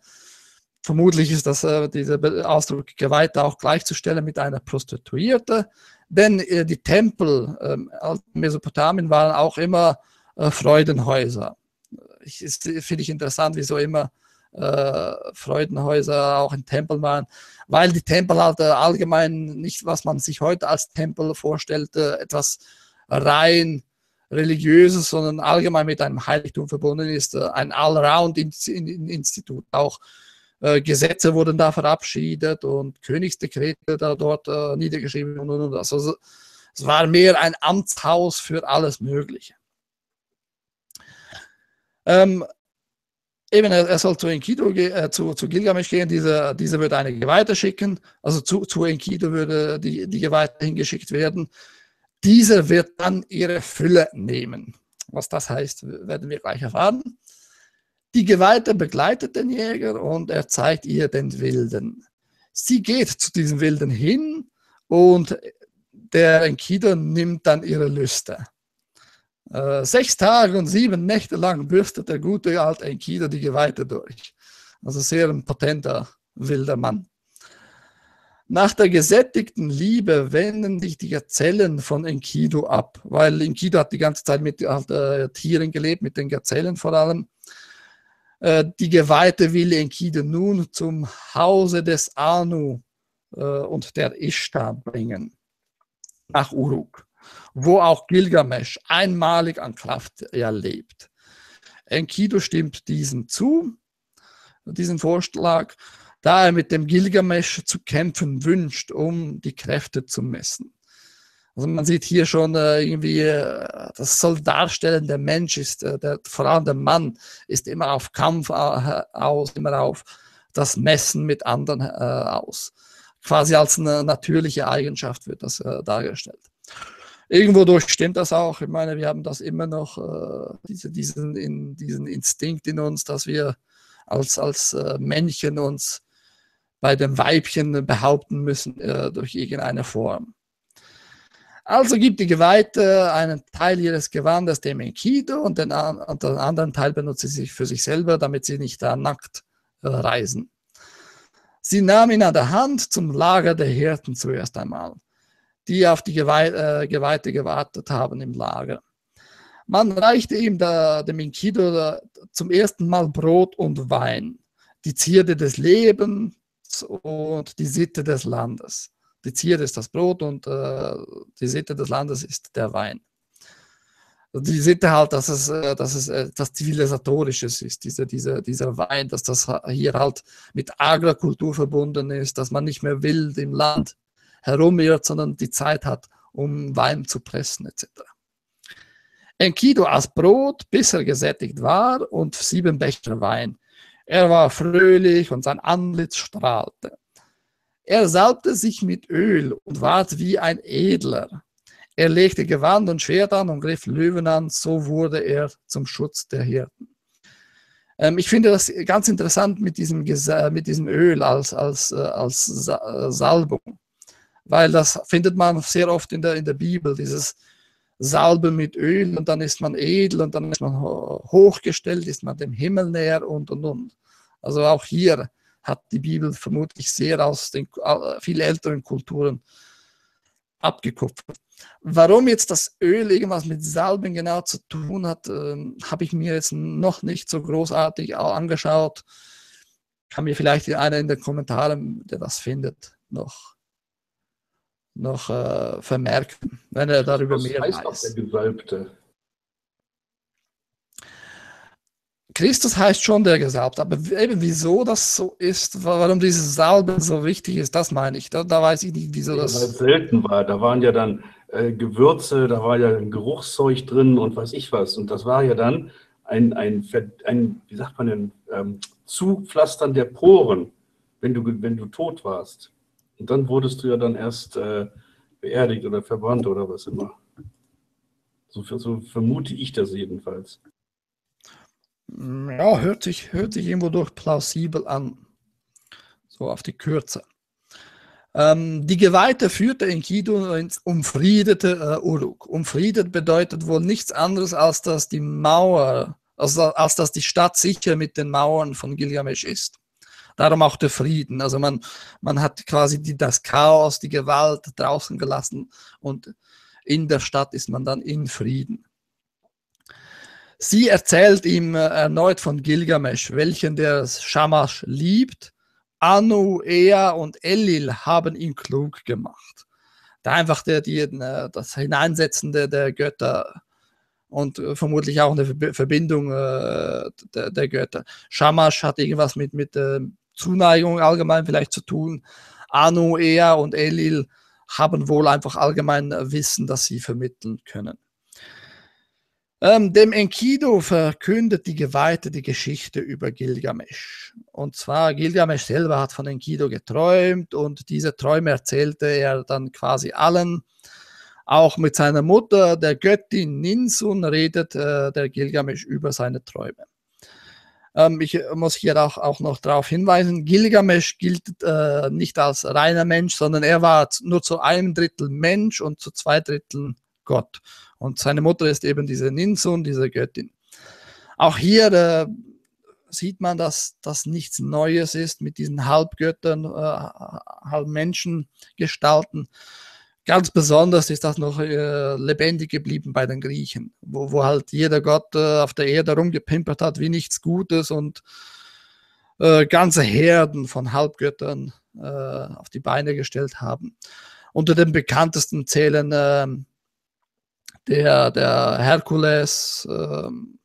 vermutlich ist das, äh, dieser Ausdruck Geweihte auch gleichzustellen mit einer Prostituierte, denn äh, die Tempel äh, in Mesopotamien waren auch immer äh, Freudenhäuser. Finde ich interessant, wieso immer äh, Freudenhäuser auch in Tempeln waren, weil die Tempel halt äh, allgemein nicht, was man sich heute als Tempel vorstellte, etwas rein religiöses, sondern allgemein mit einem Heiligtum verbunden ist, äh, ein Allround-Institut. Auch äh, Gesetze wurden da verabschiedet und Königsdekrete da dort äh, niedergeschrieben und, und, und. Also es war mehr ein Amtshaus für alles Mögliche. Ähm, eben, er, er soll zu Enkidu, äh, zu, zu Gilgamesch gehen, dieser diese würde eine Geweihte schicken, also zu, zu Enkidu würde die, die Geweihte hingeschickt werden. Dieser wird dann ihre Fülle nehmen. Was das heißt, werden wir gleich erfahren. Die Geweihte begleitet den Jäger und er zeigt ihr den Wilden. Sie geht zu diesem Wilden hin und der Enkidu nimmt dann ihre Lüste. Sechs Tage und sieben Nächte lang bürstet der gute alte Enkidu die Geweihte durch. Also sehr ein potenter, wilder Mann. Nach der gesättigten Liebe wenden sich die Gazellen von Enkidu ab, weil Enkidu hat die ganze Zeit mit äh, Tieren gelebt, mit den Gazellen vor allem. Äh, die Geweihte will Enkidu nun zum Hause des Anu äh, und der Ishtar bringen, nach Uruk, wo auch Gilgamesch einmalig an Kraft erlebt. Enkidu stimmt diesem zu, diesen Vorschlag, da er mit dem Gilgamesch zu kämpfen wünscht, um die Kräfte zu messen. Also man sieht hier schon äh, irgendwie, äh, das soll darstellen, der Mensch ist, äh, der, vor allem der Mann, ist immer auf Kampf äh, aus, immer auf das Messen mit anderen äh, aus. Quasi als eine natürliche Eigenschaft wird das äh, dargestellt. Irgendwo durch stimmt das auch. Ich meine, wir haben das immer noch, äh, diese, diesen, in, diesen Instinkt in uns, dass wir als, als äh, Männchen uns bei dem Weibchen behaupten müssen äh, durch irgendeine Form. Also gibt die Geweihte einen Teil ihres Gewandes dem Enkidu und den, und den anderen Teil benutzt sie sich für sich selber, damit sie nicht da nackt äh, reisen. Sie nahm ihn an der Hand zum Lager der Hirten zuerst einmal, die auf die Geweih, äh, Geweihte gewartet haben im Lager. Man reichte ihm, da, dem Enkidu, da, zum ersten Mal Brot und Wein, die Zierde des Lebens und die Sitte des Landes. Die Zierde ist das Brot und äh, die Sitte des Landes ist der Wein. Die Sitte halt, dass es, dass es etwas Zivilisatorisches ist, diese, diese, dieser Wein, dass das hier halt mit Agrarkultur verbunden ist, dass man nicht mehr wild im Land herumirrt, sondern die Zeit hat, um Wein zu pressen, et cetera. Enkidu aß Brot, bis er gesättigt war, und sieben Becher Wein. Er war fröhlich und sein Antlitz strahlte. Er salbte sich mit Öl und ward wie ein Edler. Er legte Gewand und Schwert an und griff Löwen an, so wurde er zum Schutz der Hirten. Ähm, ich finde das ganz interessant mit diesem, mit diesem Öl als, als, als Salbung. Weil das findet man sehr oft in der, in der Bibel, dieses Salben mit Öl und dann ist man edel und dann ist man hochgestellt, ist man dem Himmel näher und und und. Also auch hier hat die Bibel vermutlich sehr aus den viel älteren Kulturen abgekupfert. Warum jetzt das Öl irgendwas mit Salben genau zu tun hat, äh, habe ich mir jetzt noch nicht so großartig angeschaut. Kann mir vielleicht einer in den Kommentaren, der das findet, noch, noch äh, vermerken, wenn er darüber mehr weiß. Was heißt auch der Gesalbte? Christus heißt schon der Gesalbte, aber eben wieso das so ist, warum dieses Salben so wichtig ist, das meine ich. Da, da weiß ich nicht, wieso das... Weil es selten war. Da waren ja dann äh, Gewürze, da war ja ein Geruchszeug drin und weiß ich was. Und das war ja dann ein, ein, ein wie sagt man denn, ähm, Zupflastern der Poren, wenn du, wenn du tot warst. Und dann wurdest du ja dann erst äh, beerdigt oder verbrannt oder was immer. So, so vermute ich das jedenfalls. Ja, hört sich, hört sich irgendwo durch plausibel an. So auf die Kürze. Ähm, die Geweihte führte Enkidu ins umfriedete äh, Uruk. Umfriedet bedeutet wohl nichts anderes, als dass die Mauer, also, als dass die Stadt sicher mit den Mauern von Gilgamesch ist. Darum auch der Frieden. Also man, man hat quasi die, das Chaos, die Gewalt draußen gelassen und in der Stadt ist man dann in Frieden. Sie erzählt ihm erneut von Gilgamesch, welchen der Shamash liebt. Anu, Ea und Elil haben ihn klug gemacht. Da einfach der, die, das Hineinsetzen der, der Götter und vermutlich auch eine Verbindung äh, der, der Götter. Shamash hat irgendwas mit, mit äh, Zuneigung allgemein vielleicht zu tun. Anu, Ea und Elil haben wohl einfach allgemein Wissen, das sie vermitteln können. Ähm, dem Enkidu verkündet die Geweihte die Geschichte über Gilgamesch. Und zwar, Gilgamesch selber hat von Enkidu geträumt und diese Träume erzählte er dann quasi allen. Auch mit seiner Mutter, der Göttin Ninsun, redet äh, der Gilgamesch über seine Träume. Ähm, ich muss hier auch, auch noch darauf hinweisen, Gilgamesch gilt äh, nicht als reiner Mensch, sondern er war nur zu einem Drittel Mensch und zu zwei Dritteln Gott. Und seine Mutter ist eben diese Ninsun, diese Göttin. Auch hier äh, sieht man, dass das nichts Neues ist mit diesen Halbgöttern, äh, Halbmenschengestalten. Ganz besonders ist das noch äh, lebendig geblieben bei den Griechen, wo, wo halt jeder Gott äh, auf der Erde rumgepimpert hat wie nichts Gutes und äh, ganze Herden von Halbgöttern äh, auf die Beine gestellt haben. Unter den bekanntesten zählen äh, Der, der Herkules, ähm,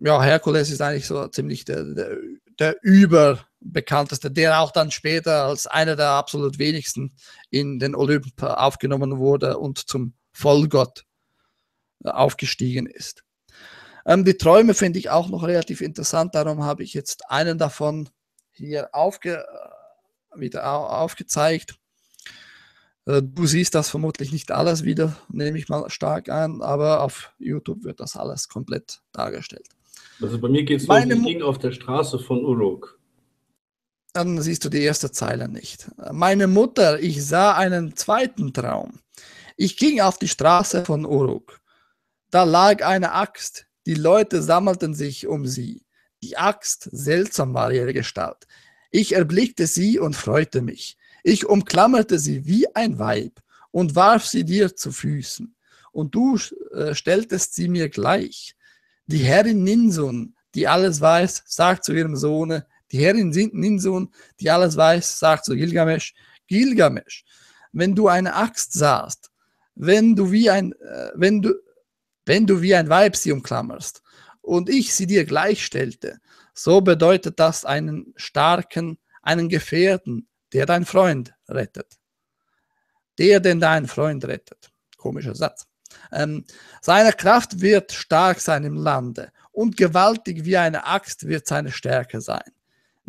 ja, Herkules ist eigentlich so ziemlich der, der, der überbekannteste, der auch dann später als einer der absolut wenigsten in den Olymp aufgenommen wurde und zum Vollgott aufgestiegen ist. Ähm, die Träume finde ich auch noch relativ interessant, darum habe ich jetzt einen davon hier aufge wieder aufgezeigt. Du siehst das vermutlich nicht alles wieder, nehme ich mal stark an, aber auf YouTube wird das alles komplett dargestellt. Also bei mir geht es um die Dinge auf der Straße von Uruk. Dann siehst du die erste Zeile nicht. Meine Mutter, ich sah einen zweiten Traum. Ich ging auf die Straße von Uruk. Da lag eine Axt. Die Leute sammelten sich um sie. Die Axt, seltsam war ihre Gestalt. Ich erblickte sie und freute mich. Ich umklammerte sie wie ein Weib und warf sie dir zu Füßen. Und du äh, stelltest sie mir gleich. Die Herrin Ninsun, die alles weiß, sagt zu ihrem Sohne. Die Herrin Ninsun, die alles weiß, sagt zu Gilgamesch. Gilgamesch, wenn du eine Axt sahst, wenn du wie ein, äh, wenn du, wenn du wie ein Weib sie umklammerst und ich sie dir gleichstellte, so bedeutet das einen starken, einen Gefährten, der dein Freund rettet. Der, den dein Freund rettet. Komischer Satz. Ähm, seine Kraft wird stark sein im Lande und gewaltig wie eine Axt wird seine Stärke sein.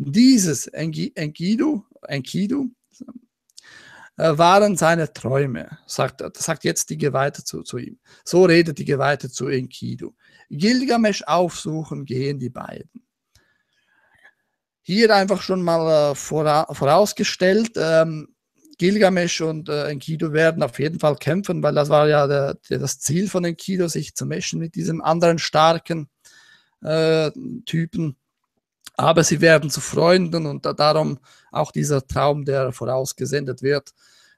Dieses Enkidu, Enkidu äh, waren seine Träume, sagt, sagt jetzt die Geweihte zu, zu ihm. So redet die Geweihte zu Enkidu. Gilgamesch aufsuchen gehen die beiden. Hier einfach schon mal äh, vora vorausgestellt, ähm, Gilgamesch und äh, Enkidu werden auf jeden Fall kämpfen, weil das war ja der, der, das Ziel von Enkidu, sich zu mischen mit diesem anderen starken äh, Typen. Aber sie werden zu Freunden und da, darum auch dieser Traum, der vorausgesendet wird,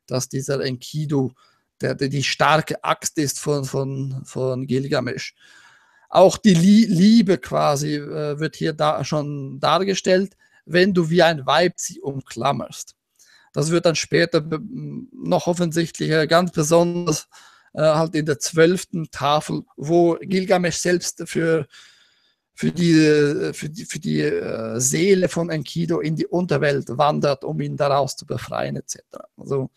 dass dieser Enkidu der, der die starke Axt ist von, von, von Gilgamesch. Auch die Liebe quasi äh, wird hier da schon dargestellt, wenn du wie ein Weib sie umklammerst. Das wird dann später noch offensichtlicher, ganz besonders äh, halt in der zwölften Tafel, wo Gilgamesch selbst für, für die, für die, für die äh, Seele von Enkidu in die Unterwelt wandert, um ihn daraus zu befreien et cetera. Also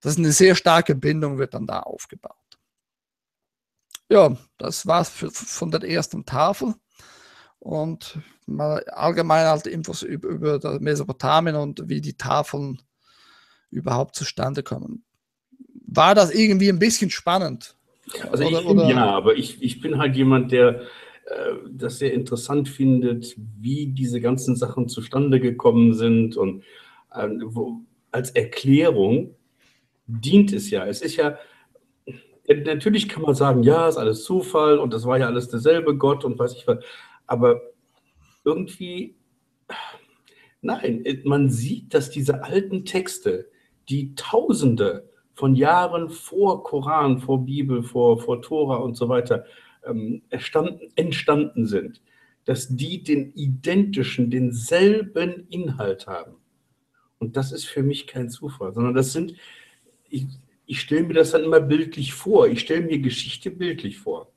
das ist eine sehr starke Bindung, wird dann da aufgebaut. Ja, das war's für, von der ersten Tafel und mal allgemein halt Infos über, über das Mesopotamien und wie die Tafeln überhaupt zustande kommen. War das irgendwie ein bisschen spannend? Also oder, ich, oder? Ja, aber ich, ich bin halt jemand, der äh, das sehr interessant findet, wie diese ganzen Sachen zustande gekommen sind und äh, wo, als Erklärung dient es ja. Es ist ja natürlich kann man sagen, ja, ist alles Zufall und das war ja alles derselbe Gott und weiß ich was. Aber irgendwie, nein, man sieht, dass diese alten Texte, die Tausende von Jahren vor Koran, vor Bibel, vor, vor Tora und so weiter ähm, entstanden sind, dass die den identischen, denselben Inhalt haben. Und das ist für mich kein Zufall, sondern das sind... Ich, Ich stelle mir das dann immer bildlich vor. Ich stelle mir Geschichte bildlich vor.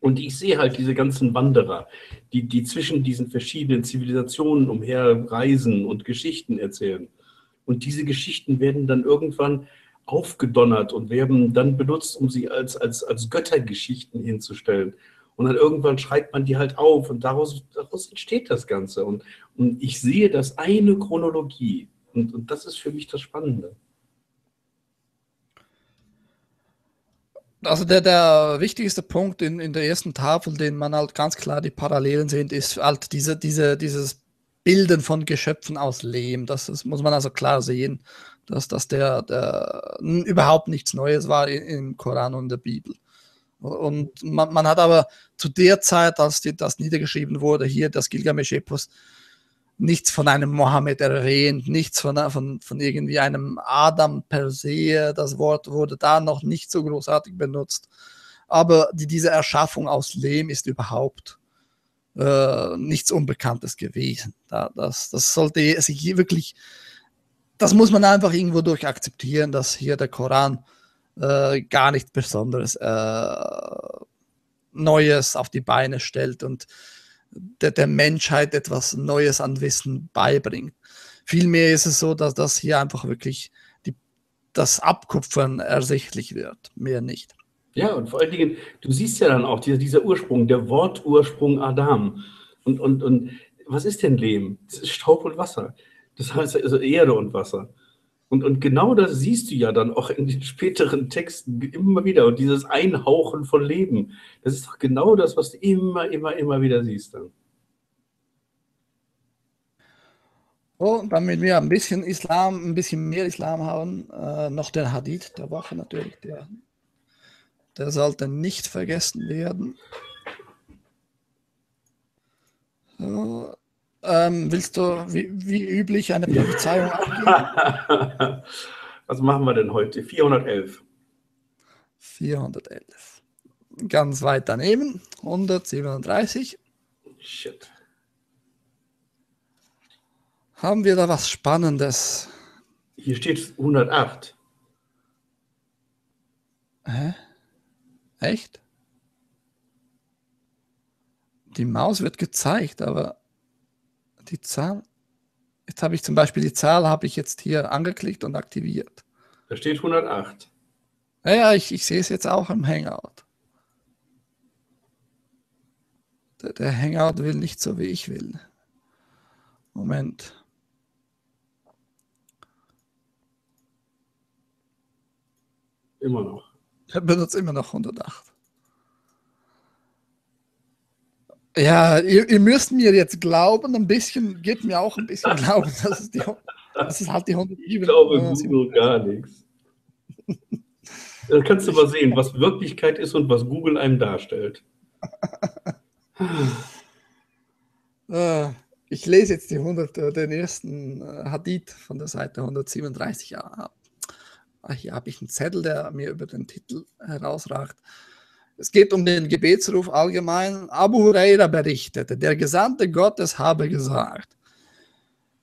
Und ich sehe halt diese ganzen Wanderer, die, die zwischen diesen verschiedenen Zivilisationen umherreisen und Geschichten erzählen. Und diese Geschichten werden dann irgendwann aufgedonnert und werden dann benutzt, um sie als, als, als Göttergeschichten hinzustellen. Und dann irgendwann schreibt man die halt auf und daraus, daraus entsteht das Ganze. Und, und ich sehe das eine Chronologie. Und, und das ist für mich das Spannende. Also der, der wichtigste Punkt in, in der ersten Tafel, den man halt ganz klar die Parallelen sieht, ist halt diese, diese, dieses Bilden von Geschöpfen aus Lehm. Das, das muss man also klar sehen, dass das der, der überhaupt nichts Neues war im Koran und der Bibel. Und man, man hat aber zu der Zeit, als die, das niedergeschrieben wurde, hier das Gilgamesch-Epos, nichts von einem Mohammed erwähnt, nichts von, von, von irgendwie einem Adam per se, das Wort wurde da noch nicht so großartig benutzt, aber die, diese Erschaffung aus Lehm ist überhaupt äh, nichts Unbekanntes gewesen. Da, das, das sollte sich wirklich, das muss man einfach irgendwo durch akzeptieren, dass hier der Koran äh, gar nichts Besonderes äh, Neues auf die Beine stellt und Der, der Menschheit etwas Neues an Wissen beibringt. Vielmehr ist es so, dass das hier einfach wirklich die, das Abkupfern ersichtlich wird, mehr nicht. Ja, und vor allen Dingen, du siehst ja dann auch dieser, dieser Ursprung, der Wortursprung Adam. Und, und, und was ist denn Lehm? Das ist Staub und Wasser. Das heißt also Erde und Wasser. Und, und genau das siehst du ja dann auch in den späteren Texten immer wieder. Und dieses Einhauchen von Leben, das ist doch genau das, was du immer, immer, immer wieder siehst. Dann. Oh, und damit wir ein bisschen Islam, ein bisschen mehr Islam haben, äh, noch den Hadith der Woche natürlich. Der, der sollte nicht vergessen werden. So. Ähm, willst du wie, wie üblich eine Prophezeiung abgeben? Was machen wir denn heute? vierhundertelf. vierhundertelf. Ganz weit daneben. hundertsiebenunddreißig. Shit. Haben wir da was Spannendes? Hier steht hundertacht. Hä? Echt? Die Maus wird gezeigt, aber die Zahl, jetzt habe ich zum Beispiel die Zahl, habe ich jetzt hier angeklickt und aktiviert. Da steht hundertacht. Naja, ich, ich sehe es jetzt auch im Hangout. Der, der Hangout will nicht so, wie ich will. Moment. Immer noch. Er benutzt immer noch hundertacht. Ja, ihr, ihr müsst mir jetzt glauben, ein bisschen, gebt mir auch ein bisschen Glauben, das ist, die, das ist halt die hundertsiebenundsiebzig. Ich glaube Google gar nichts. Da kannst du mal sehen, was Wirklichkeit ist und was Google einem darstellt. Ich lese jetzt die hundert, den ersten Hadith von der Seite hundertsiebenunddreißig ab. Hier habe ich einen Zettel, der mir über den Titel herausragt. Es geht um den Gebetsruf allgemein. Abu Huraira berichtete, der Gesandte Gottes habe gesagt,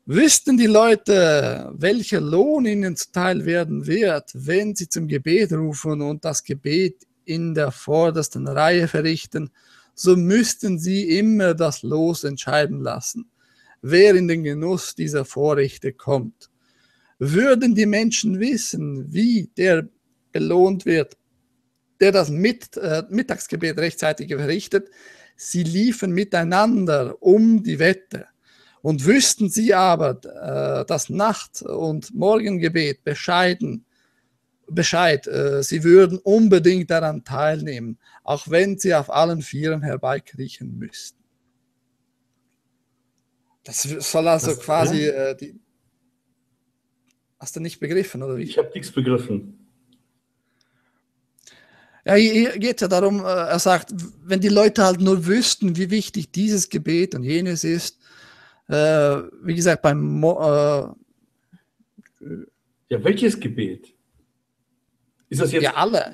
wüssten die Leute, welcher Lohn ihnen zuteil werden wird, wenn sie zum Gebet rufen und das Gebet in der vordersten Reihe verrichten, so müssten sie immer das Los entscheiden lassen, wer in den Genuss dieser Vorrechte kommt. Würden die Menschen wissen, wie der belohnt wird, der das Mit, äh, Mittagsgebet rechtzeitig verrichtet, sie liefen miteinander um die Wette. Und wüssten sie aber äh, das Nacht- und Morgengebet bescheiden, Bescheid, äh, sie würden unbedingt daran teilnehmen, auch wenn sie auf allen Vieren herbeikriechen müssten. Das soll also das, quasi... Ja? Äh, die hast du nicht begriffen, oder wie? Ich habe nichts begriffen. Ja, hier geht es ja darum, äh, er sagt, wenn die Leute halt nur wüssten, wie wichtig dieses Gebet und jenes ist, wie gesagt, beim... Mo äh ja, welches Gebet? Ist das jetzt... Ja, alle.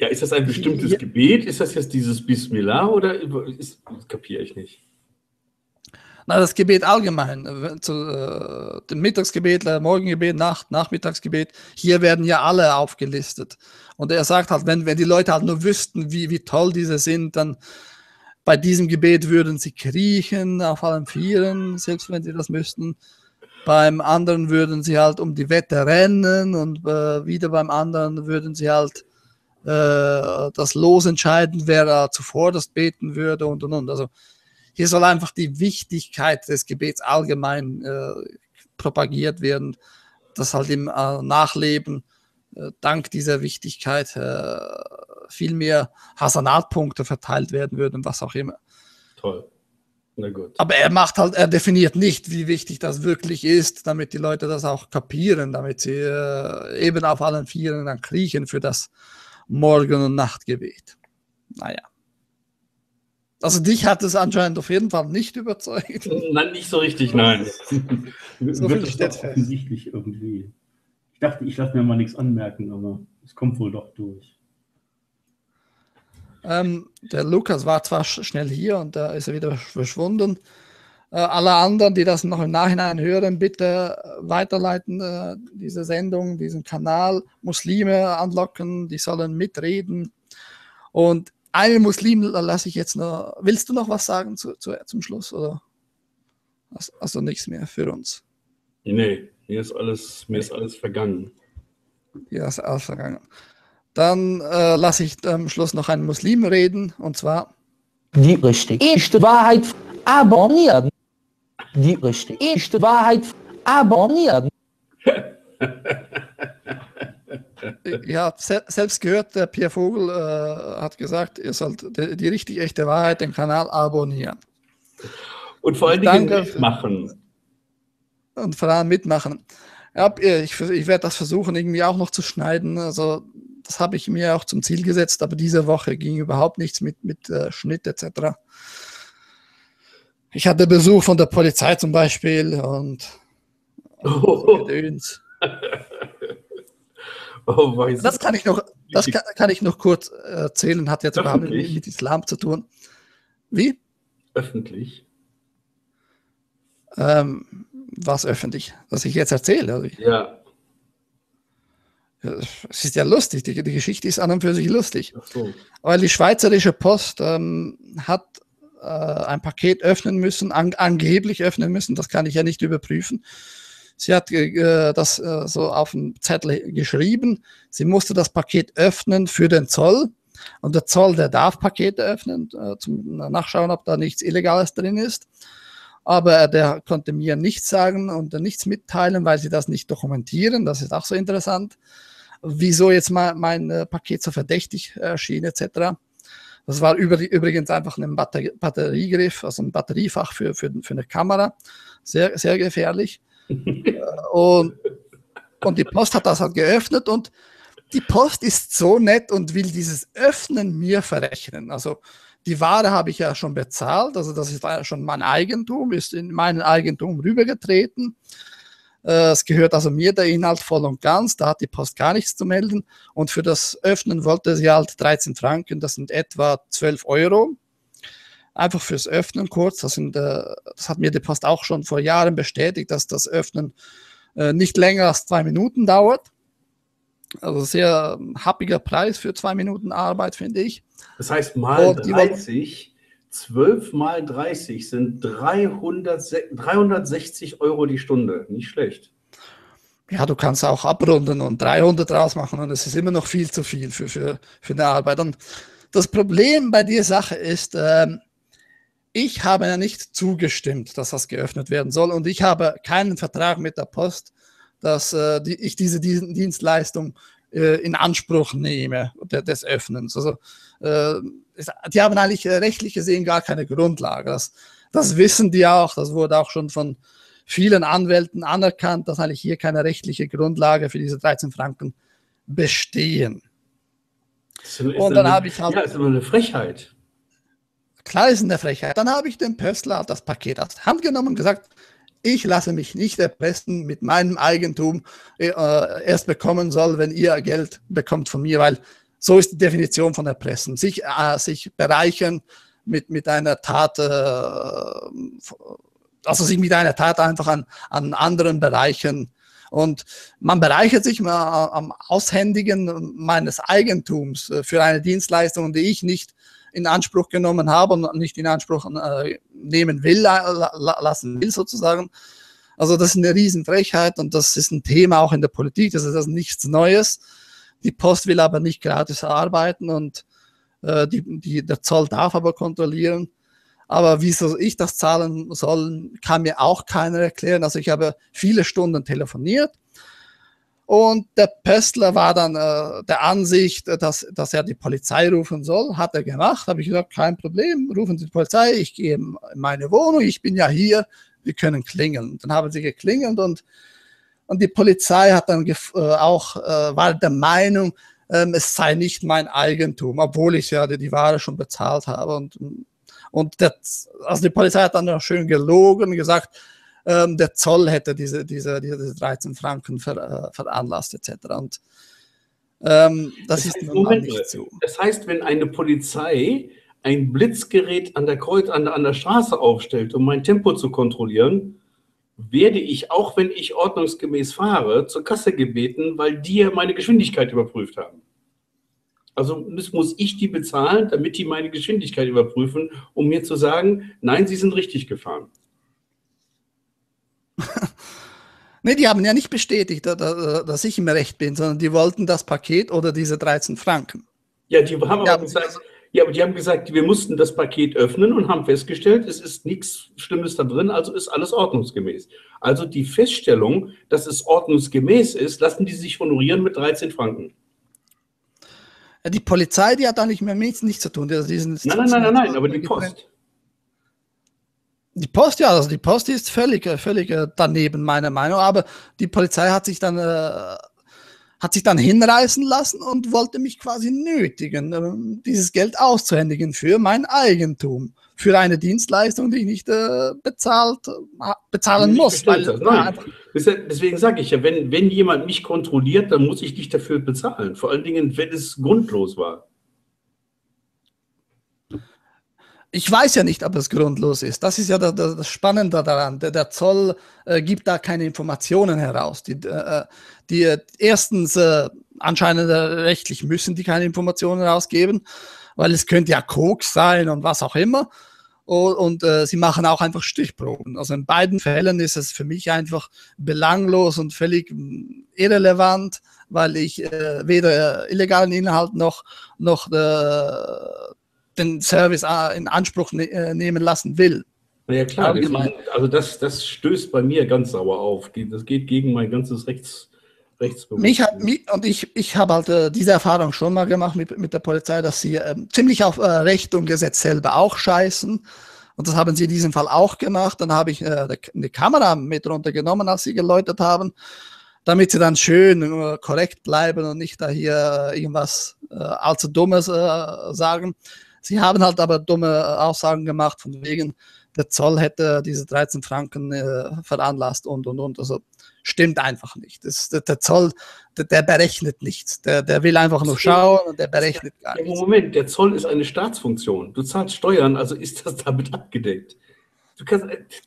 Ja, ist das ein bestimmtes ja. Gebet? Ist das jetzt dieses Bismillah oder... Ist, das kapiere ich nicht. Na, das Gebet allgemein. Zu, äh, dem Mittagsgebet, Morgengebet, Nacht, Nachmittagsgebet. Hier werden ja alle aufgelistet. Und er sagt halt, wenn, wenn die Leute halt nur wüssten, wie, wie toll diese sind, dann... Bei diesem Gebet würden sie kriechen, auf allen Vieren, selbst wenn sie das müssten. Beim anderen würden sie halt um die Wette rennen und äh, wieder beim anderen würden sie halt äh, das Los entscheiden, wer da zuvor das beten würde und und und. Also hier soll einfach die Wichtigkeit des Gebets allgemein äh, propagiert werden, dass halt im äh, Nachleben äh, dank dieser Wichtigkeit äh, viel mehr Hasanat-Punkte verteilt werden würden, was auch immer. Toll. Na gut. Aber er macht halt, er definiert nicht, wie wichtig das wirklich ist, damit die Leute das auch kapieren, damit sie äh, eben auf allen Vieren dann kriechen für das Morgen- und Nachtgebet. Naja. Also dich hat es anscheinend auf jeden Fall nicht überzeugt. Nein, nicht so richtig, nein. So viel steht fest. Offensichtlich irgendwie. Ich dachte, ich lasse mir mal nichts anmerken, aber es kommt wohl doch durch. Ähm, der Lukas war zwar sch schnell hier und da äh, ist er wieder verschwunden. Äh, alle anderen, die das noch im Nachhinein hören, bitte weiterleiten äh, diese Sendung, diesen Kanal. Muslime anlocken, die sollen mitreden. Und einen Muslim lasse ich jetzt noch. Willst du noch was sagen zu, zu, zum Schluss? Oder hast, hast du nichts mehr für uns? Nee, mir ist alles, mir ist alles vergangen. Ja, ist alles vergangen. Dann äh, lasse ich am Schluss noch einen Muslim reden, und zwar... Die richtig ist Wahrheit abonnieren. Die richtig ist Wahrheit abonnieren. Ja, se selbst gehört, der Pierre Vogel äh, hat gesagt, ihr sollt die, die richtig echte Wahrheit, den Kanal abonnieren. Und vor allen Dingen mitmachen. Und vor allem mitmachen. Ja, ich ich werde das versuchen, irgendwie auch noch zu schneiden, also... Das habe ich mir auch zum Ziel gesetzt, aber diese Woche ging überhaupt nichts mit, mit äh, Schnitt et cetera. Ich hatte Besuch von der Polizei zum Beispiel und, und oh. Gedöns. Oh, das kann ich noch, das kann, kann ich noch kurz erzählen, hat jetzt überhaupt nicht mit Islam zu tun. Wie? Öffentlich. Ähm, was öffentlich? Was ich jetzt erzähle? Also ich, ja. Es ist ja lustig, die, die Geschichte ist an und für sich lustig. Ach so. Weil die Schweizerische Post ähm, hat äh, ein Paket öffnen müssen, an, angeblich öffnen müssen, das kann ich ja nicht überprüfen. Sie hat äh, das äh, so auf einen Zettel geschrieben, sie musste das Paket öffnen für den Zoll und der Zoll, der darf Pakete öffnen, äh, zum Nachschauen, ob da nichts Illegales drin ist. Aber der konnte mir nichts sagen und nichts mitteilen, weil sie das nicht dokumentieren. Das ist auch so interessant. Wieso jetzt mal mein äh, Paket so verdächtig erschien äh, et cetera. Das war über, übrigens einfach ein Batter Batteriegriff, also ein Batteriefach für, für, für eine Kamera. Sehr, sehr gefährlich. äh, und, und die Post hat das halt geöffnet und die Post ist so nett und will dieses Öffnen mir verrechnen. Also die Ware habe ich ja schon bezahlt, also das ist schon mein Eigentum, ist in mein Eigentum rübergetreten. Es gehört also mir der Inhalt voll und ganz, da hat die Post gar nichts zu melden. Und für das Öffnen wollte sie halt dreizehn Franken, das sind etwa zwölf Euro. Einfach fürs Öffnen kurz, das, sind, das hat mir die Post auch schon vor Jahren bestätigt, dass das Öffnen nicht länger als zwei Minuten dauert. Also sehr happiger Preis für zwei Minuten Arbeit, finde ich. Das heißt mal dreißig, zwölf mal dreißig sind dreihundert, dreihundertsechzig Euro die Stunde. Nicht schlecht. Ja, du kannst auch abrunden und dreihundert rausmachen und es ist immer noch viel zu viel für, für, für eine Arbeit. Und das Problem bei der Sache ist, ähm, ich habe ja nicht zugestimmt, dass das geöffnet werden soll und ich habe keinen Vertrag mit der Post, dass äh, die, ich diese Dienstleistung äh, in Anspruch nehme, der, des Öffnens. Also, äh, es, die haben eigentlich rechtlich gesehen gar keine Grundlage. Das, das wissen die auch, das wurde auch schon von vielen Anwälten anerkannt, dass eigentlich hier keine rechtliche Grundlage für diese dreizehn Franken bestehen. Das ist Und dann eine, habe ich halt, ja, ist immer eine Frechheit. Klar ist eine Frechheit. Dann habe ich dem Pöstler das Paket aus der Hand genommen und gesagt, ich lasse mich nicht erpressen mit meinem Eigentum, äh, erst bekommen soll, wenn ihr Geld bekommt von mir, weil so ist die Definition von Erpressen. Sich, äh, sich bereichern mit, mit einer Tat, äh, also sich mit einer Tat einfach an, an anderen bereichen. Und man bereichert sich mal am Aushändigen meines Eigentums für eine Dienstleistung, die ich nicht in Anspruch genommen habe und nicht in Anspruch äh, nehmen will, la, lassen will sozusagen. Also das ist eine Riesenfrechheit und das ist ein Thema auch in der Politik, das ist also nichts Neues. Die Post will aber nicht gratis arbeiten und äh, die, die, der Zoll darf aber kontrollieren. Aber wieso ich das zahlen soll, kann mir auch keiner erklären. Also ich habe viele Stunden telefoniert. Und der Pöstler war dann äh, der Ansicht, dass, dass er die Polizei rufen soll. Hat er gemacht, habe ich gesagt, kein Problem, rufen Sie die Polizei, ich gehe in meine Wohnung, ich bin ja hier, wir können klingeln. Dann haben sie geklingelt und, und die Polizei hat dann äh, auch, äh, war der Meinung, ähm, es sei nicht mein Eigentum, obwohl ich ja die, die Ware schon bezahlt habe. Und, und der, also die Polizei hat dann noch schön gelogen und gesagt, der Zoll hätte diese, diese, diese dreizehn Franken ver, äh, veranlasst et cetera. Und ähm, das, das heißt, ist nun Moment, nicht so. Das heißt, wenn eine Polizei ein Blitzgerät an der, Kreuz, an, an der Straße aufstellt, um mein Tempo zu kontrollieren, werde ich, auch wenn ich ordnungsgemäß fahre, zur Kasse gebeten, weil die ja meine Geschwindigkeit überprüft haben. Also muss, muss ich die bezahlen, damit die meine Geschwindigkeit überprüfen, um mir zu sagen, nein, sie sind richtig gefahren. Ne, die haben ja nicht bestätigt, dass ich im Recht bin, sondern die wollten das Paket oder diese dreizehn Franken. Ja, die haben, die haben gesagt, ja, aber die haben gesagt, wir mussten das Paket öffnen und haben festgestellt, es ist nichts Schlimmes da drin, also ist alles ordnungsgemäß. Also die Feststellung, dass es ordnungsgemäß ist, lassen die sich honorieren mit dreizehn Franken. Die Polizei, die hat da nicht mehr mit nichts zu tun. Die sind nein, nein, nein, nein, nein, aber die Post. Die Post, ja, also die Post ist völlig, völlig daneben, meiner Meinung nach, aber die Polizei hat sich dann, äh, hat sich dann hinreißen lassen und wollte mich quasi nötigen, äh, dieses Geld auszuhändigen für mein Eigentum, für eine Dienstleistung, die ich nicht äh, bezahlt, bezahlen nicht muss. Weil, nein. Deswegen sage ich ja, wenn, wenn jemand mich kontrolliert, dann muss ich nicht dafür bezahlen, vor allen Dingen, wenn es grundlos war. Ich weiß ja nicht, ob es grundlos ist. Das ist ja das, das Spannende daran. Der, der Zoll äh, gibt da keine Informationen heraus. Die, äh, die äh, erstens äh, anscheinend rechtlich müssen die keine Informationen herausgeben, weil es könnte ja Koks sein und was auch immer. Und, und äh, sie machen auch einfach Stichproben. Also in beiden Fällen ist es für mich einfach belanglos und völlig irrelevant, weil ich äh, weder illegalen Inhalt noch noch äh, den Service in Anspruch nehmen lassen will. Ja klar, allgemein. Also das, das stößt bei mir ganz sauer auf. Das geht gegen mein ganzes Rechts, Rechtsbewusstsein. Mich hat, und ich, ich habe halt diese Erfahrung schon mal gemacht mit, mit der Polizei, dass sie ähm, ziemlich auf äh, Recht und Gesetz selber auch scheißen. Und das haben sie in diesem Fall auch gemacht. Dann habe ich äh, eine Kamera mit runtergenommen, als sie geläutet haben, damit sie dann schön äh, korrekt bleiben und nicht da hier irgendwas äh, allzu Dummes äh, sagen. Sie haben halt aber dumme Aussagen gemacht, von wegen, der Zoll hätte diese dreizehn Franken äh, veranlasst und, und, und. Also stimmt einfach nicht. Das, der, der Zoll, der, der berechnet nichts. Der, der will einfach nur schauen und der berechnet gar nichts. Moment, der Zoll ist eine Staatsfunktion. Du zahlst Steuern, also ist das damit abgedeckt. Du kannst,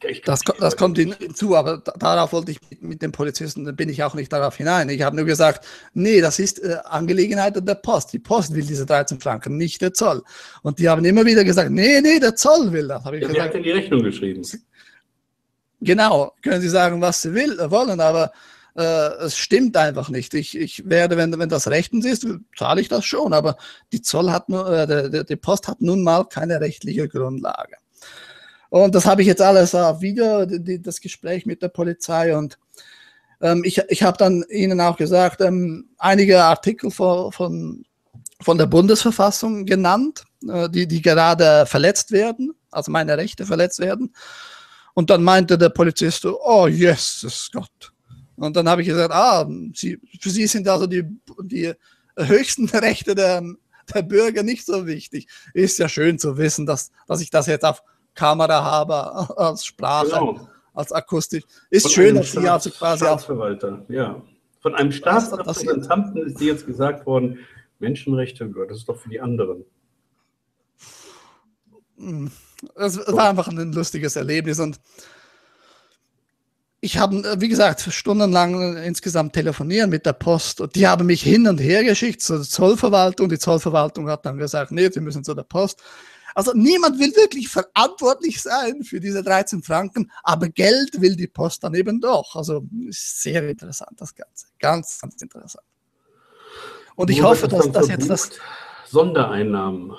ich kann das, das kommt hinzu, aber darauf wollte ich mit, mit dem Polizisten, bin ich auch nicht darauf hinein. Ich habe nur gesagt, nee, das ist äh, Angelegenheit der Post. Die Post will diese dreizehn Franken, nicht der Zoll. Und die haben immer wieder gesagt, nee, nee, der Zoll will das. Hab ich ja, gesagt, wer hat denn die Rechnung geschrieben? Genau, können Sie sagen, was Sie will, wollen, aber äh, es stimmt einfach nicht. Ich, ich werde, wenn, wenn das rechtens ist, zahle ich das schon, aber die, Zoll hat nur, äh, die, die Post hat nun mal keine rechtliche Grundlage. Und das habe ich jetzt alles auf Video, die, das Gespräch mit der Polizei. Und ähm, ich, ich habe dann Ihnen auch gesagt, ähm, einige Artikel von, von, von der Bundesverfassung genannt, äh, die, die gerade verletzt werden, also meine Rechte verletzt werden. Und dann meinte der Polizist, oh, Jesus Gott. Und dann habe ich gesagt, ah, Sie, für Sie sind also die, die höchsten Rechte der, der Bürger nicht so wichtig. Ist ja schön zu wissen, dass, dass ich das jetzt auf Kamera habe, als Sprache, genau. Als Akustik. Ist von schön, dass Sie also quasi Staatsverwalter, ja. Von einem Staatsrepräsentanten ist dir jetzt gesagt worden, Menschenrechte, das ist doch für die anderen. Es so. War einfach ein lustiges Erlebnis und ich habe, wie gesagt, stundenlang insgesamt telefonieren mit der Post. Die haben mich hin und her geschickt zur Zollverwaltung. Die Zollverwaltung hat dann gesagt, nee, wir müssen zu der Post. Also niemand will wirklich verantwortlich sein für diese dreizehn Franken, aber Geld will die Post dann eben doch. Also ist sehr interessant das Ganze, ganz, ganz interessant. Und ich hoffe, dass das jetzt das... Sondereinnahmen.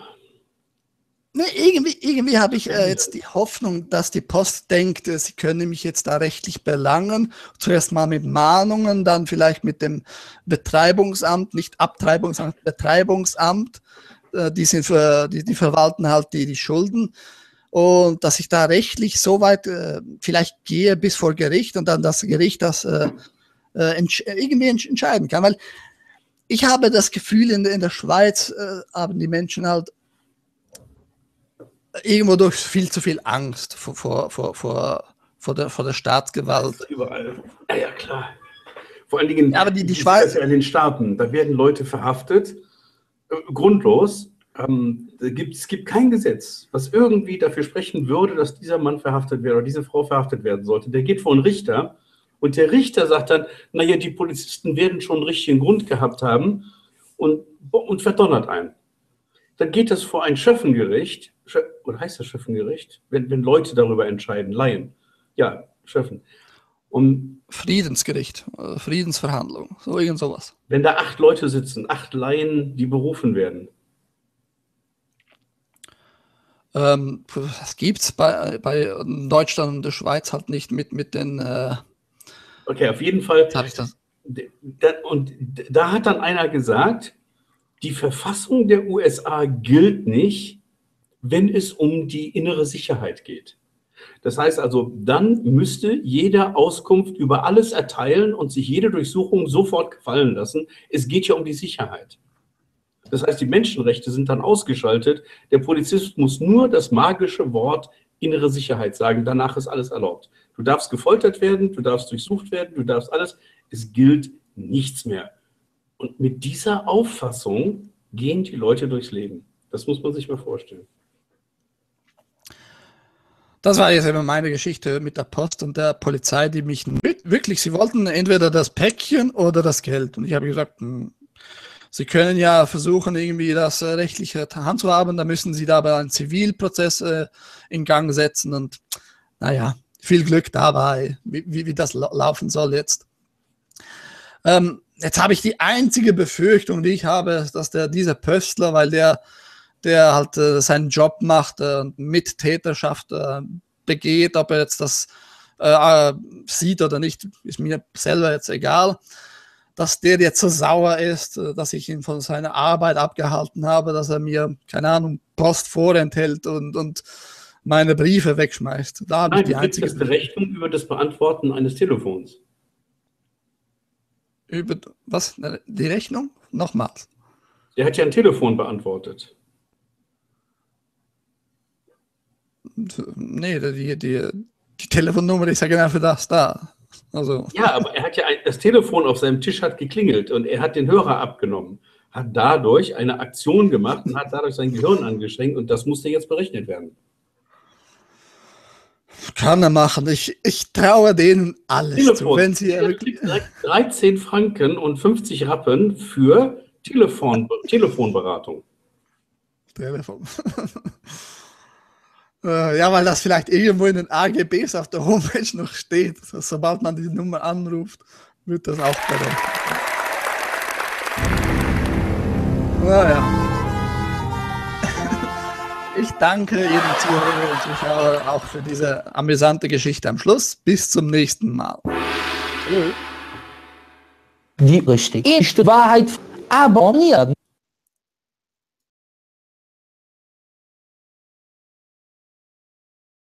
Ne, irgendwie irgendwie habe ich äh, jetzt die Hoffnung, dass die Post denkt, äh, sie können mich jetzt da rechtlich belangen. Zuerst mal mit Mahnungen, dann vielleicht mit dem Betreibungsamt, nicht Abtreibungsamt, Betreibungsamt. Die, sind für, die, die verwalten halt die, die Schulden und dass ich da rechtlich so weit äh, vielleicht gehe bis vor Gericht und dann das Gericht das äh, äh, entsch irgendwie entsch entscheiden kann, weil ich habe das Gefühl, in, in der Schweiz äh, haben die Menschen halt irgendwo durch viel zu viel Angst vor, vor, vor, vor, vor, der, vor der Staatsgewalt. Überall. Ja, ja, klar. Vor allen Dingen ja, aber die, die Schweiz, in den Staaten, da werden Leute verhaftet, grundlos. Ähm, gibt, es gibt kein Gesetz, was irgendwie dafür sprechen würde, dass dieser Mann verhaftet wäre oder diese Frau verhaftet werden sollte. Der geht vor einen Richter und der Richter sagt dann, naja, die Polizisten werden schon einen richtigen Grund gehabt haben und, und verdonnert einen. Dann geht das vor ein Schöffengericht, Schö oder heißt das Schöffengericht? Wenn, wenn Leute darüber entscheiden, Laien. Ja, Schöffen. Um, Friedensgericht, Friedensverhandlung, so irgend sowas. Wenn da acht Leute sitzen, acht Laien, die berufen werden. Ähm, das gibt es bei, bei Deutschland und der Schweiz halt nicht mit, mit den... Äh, okay, auf jeden Fall. Hab ich das? Und da hat dann einer gesagt, die Verfassung der U S A gilt nicht, wenn es um die innere Sicherheit geht. Das heißt also, dann müsste jeder Auskunft über alles erteilen und sich jede Durchsuchung sofort gefallen lassen. Es geht ja um die Sicherheit. Das heißt, die Menschenrechte sind dann ausgeschaltet. Der Polizist muss nur das magische Wort innere Sicherheit sagen. Danach ist alles erlaubt. Du darfst gefoltert werden, du darfst durchsucht werden, du darfst alles. Es gilt nichts mehr. Und mit dieser Auffassung gehen die Leute durchs Leben. Das muss man sich mal vorstellen. Das war jetzt eben meine Geschichte mit der Post und der Polizei, die mich mit, wirklich, sie wollten entweder das Päckchen oder das Geld. Und ich habe gesagt, mh, sie können ja versuchen, irgendwie das äh, rechtliche Hand zu haben, da müssen sie dabei einen Zivilprozess äh, in Gang setzen. Und naja, viel Glück dabei, wie, wie, wie das laufen soll jetzt. Ähm, jetzt habe ich die einzige Befürchtung, die ich habe, dass der, dieser Pöstler, weil der... der halt äh, seinen Job macht äh, und Mittäterschaft äh, begeht, ob er jetzt das äh, sieht oder nicht, ist mir selber jetzt egal, dass der jetzt so sauer ist, äh, dass ich ihn von seiner Arbeit abgehalten habe, dass er mir, keine Ahnung, Post vorenthält und, und meine Briefe wegschmeißt. Da habe ich die einzige... Nein, du kriegst Rechnung über das Beantworten eines Telefons. Über, was? Die Rechnung? Nochmals. Der hat ja ein Telefon beantwortet. Nee, die, die, die Telefonnummer ist ja genau für das da. Also. Ja, aber er hat ja ein, das Telefon auf seinem Tisch hat geklingelt und er hat den Hörer abgenommen, hat dadurch eine Aktion gemacht und hat dadurch sein Gehirn angeschränkt und das musste jetzt berechnet werden. Kann er machen. Ich, ich traue denen alles Telefon. Zu. Wenn sie er kriegt dreizehn Franken und fünfzig Rappen für Telefon, Telefonberatung. Telefon. Ja, weil das vielleicht irgendwo in den A G Bs auf der Homepage noch steht. Also, sobald man die Nummer anruft, wird das auch berechnet. Naja. Ich danke jedem Zuhörer und Zuschauer auch für diese amüsante Geschichte am Schluss. Bis zum nächsten Mal. Die richtige Wahrheit abonnieren.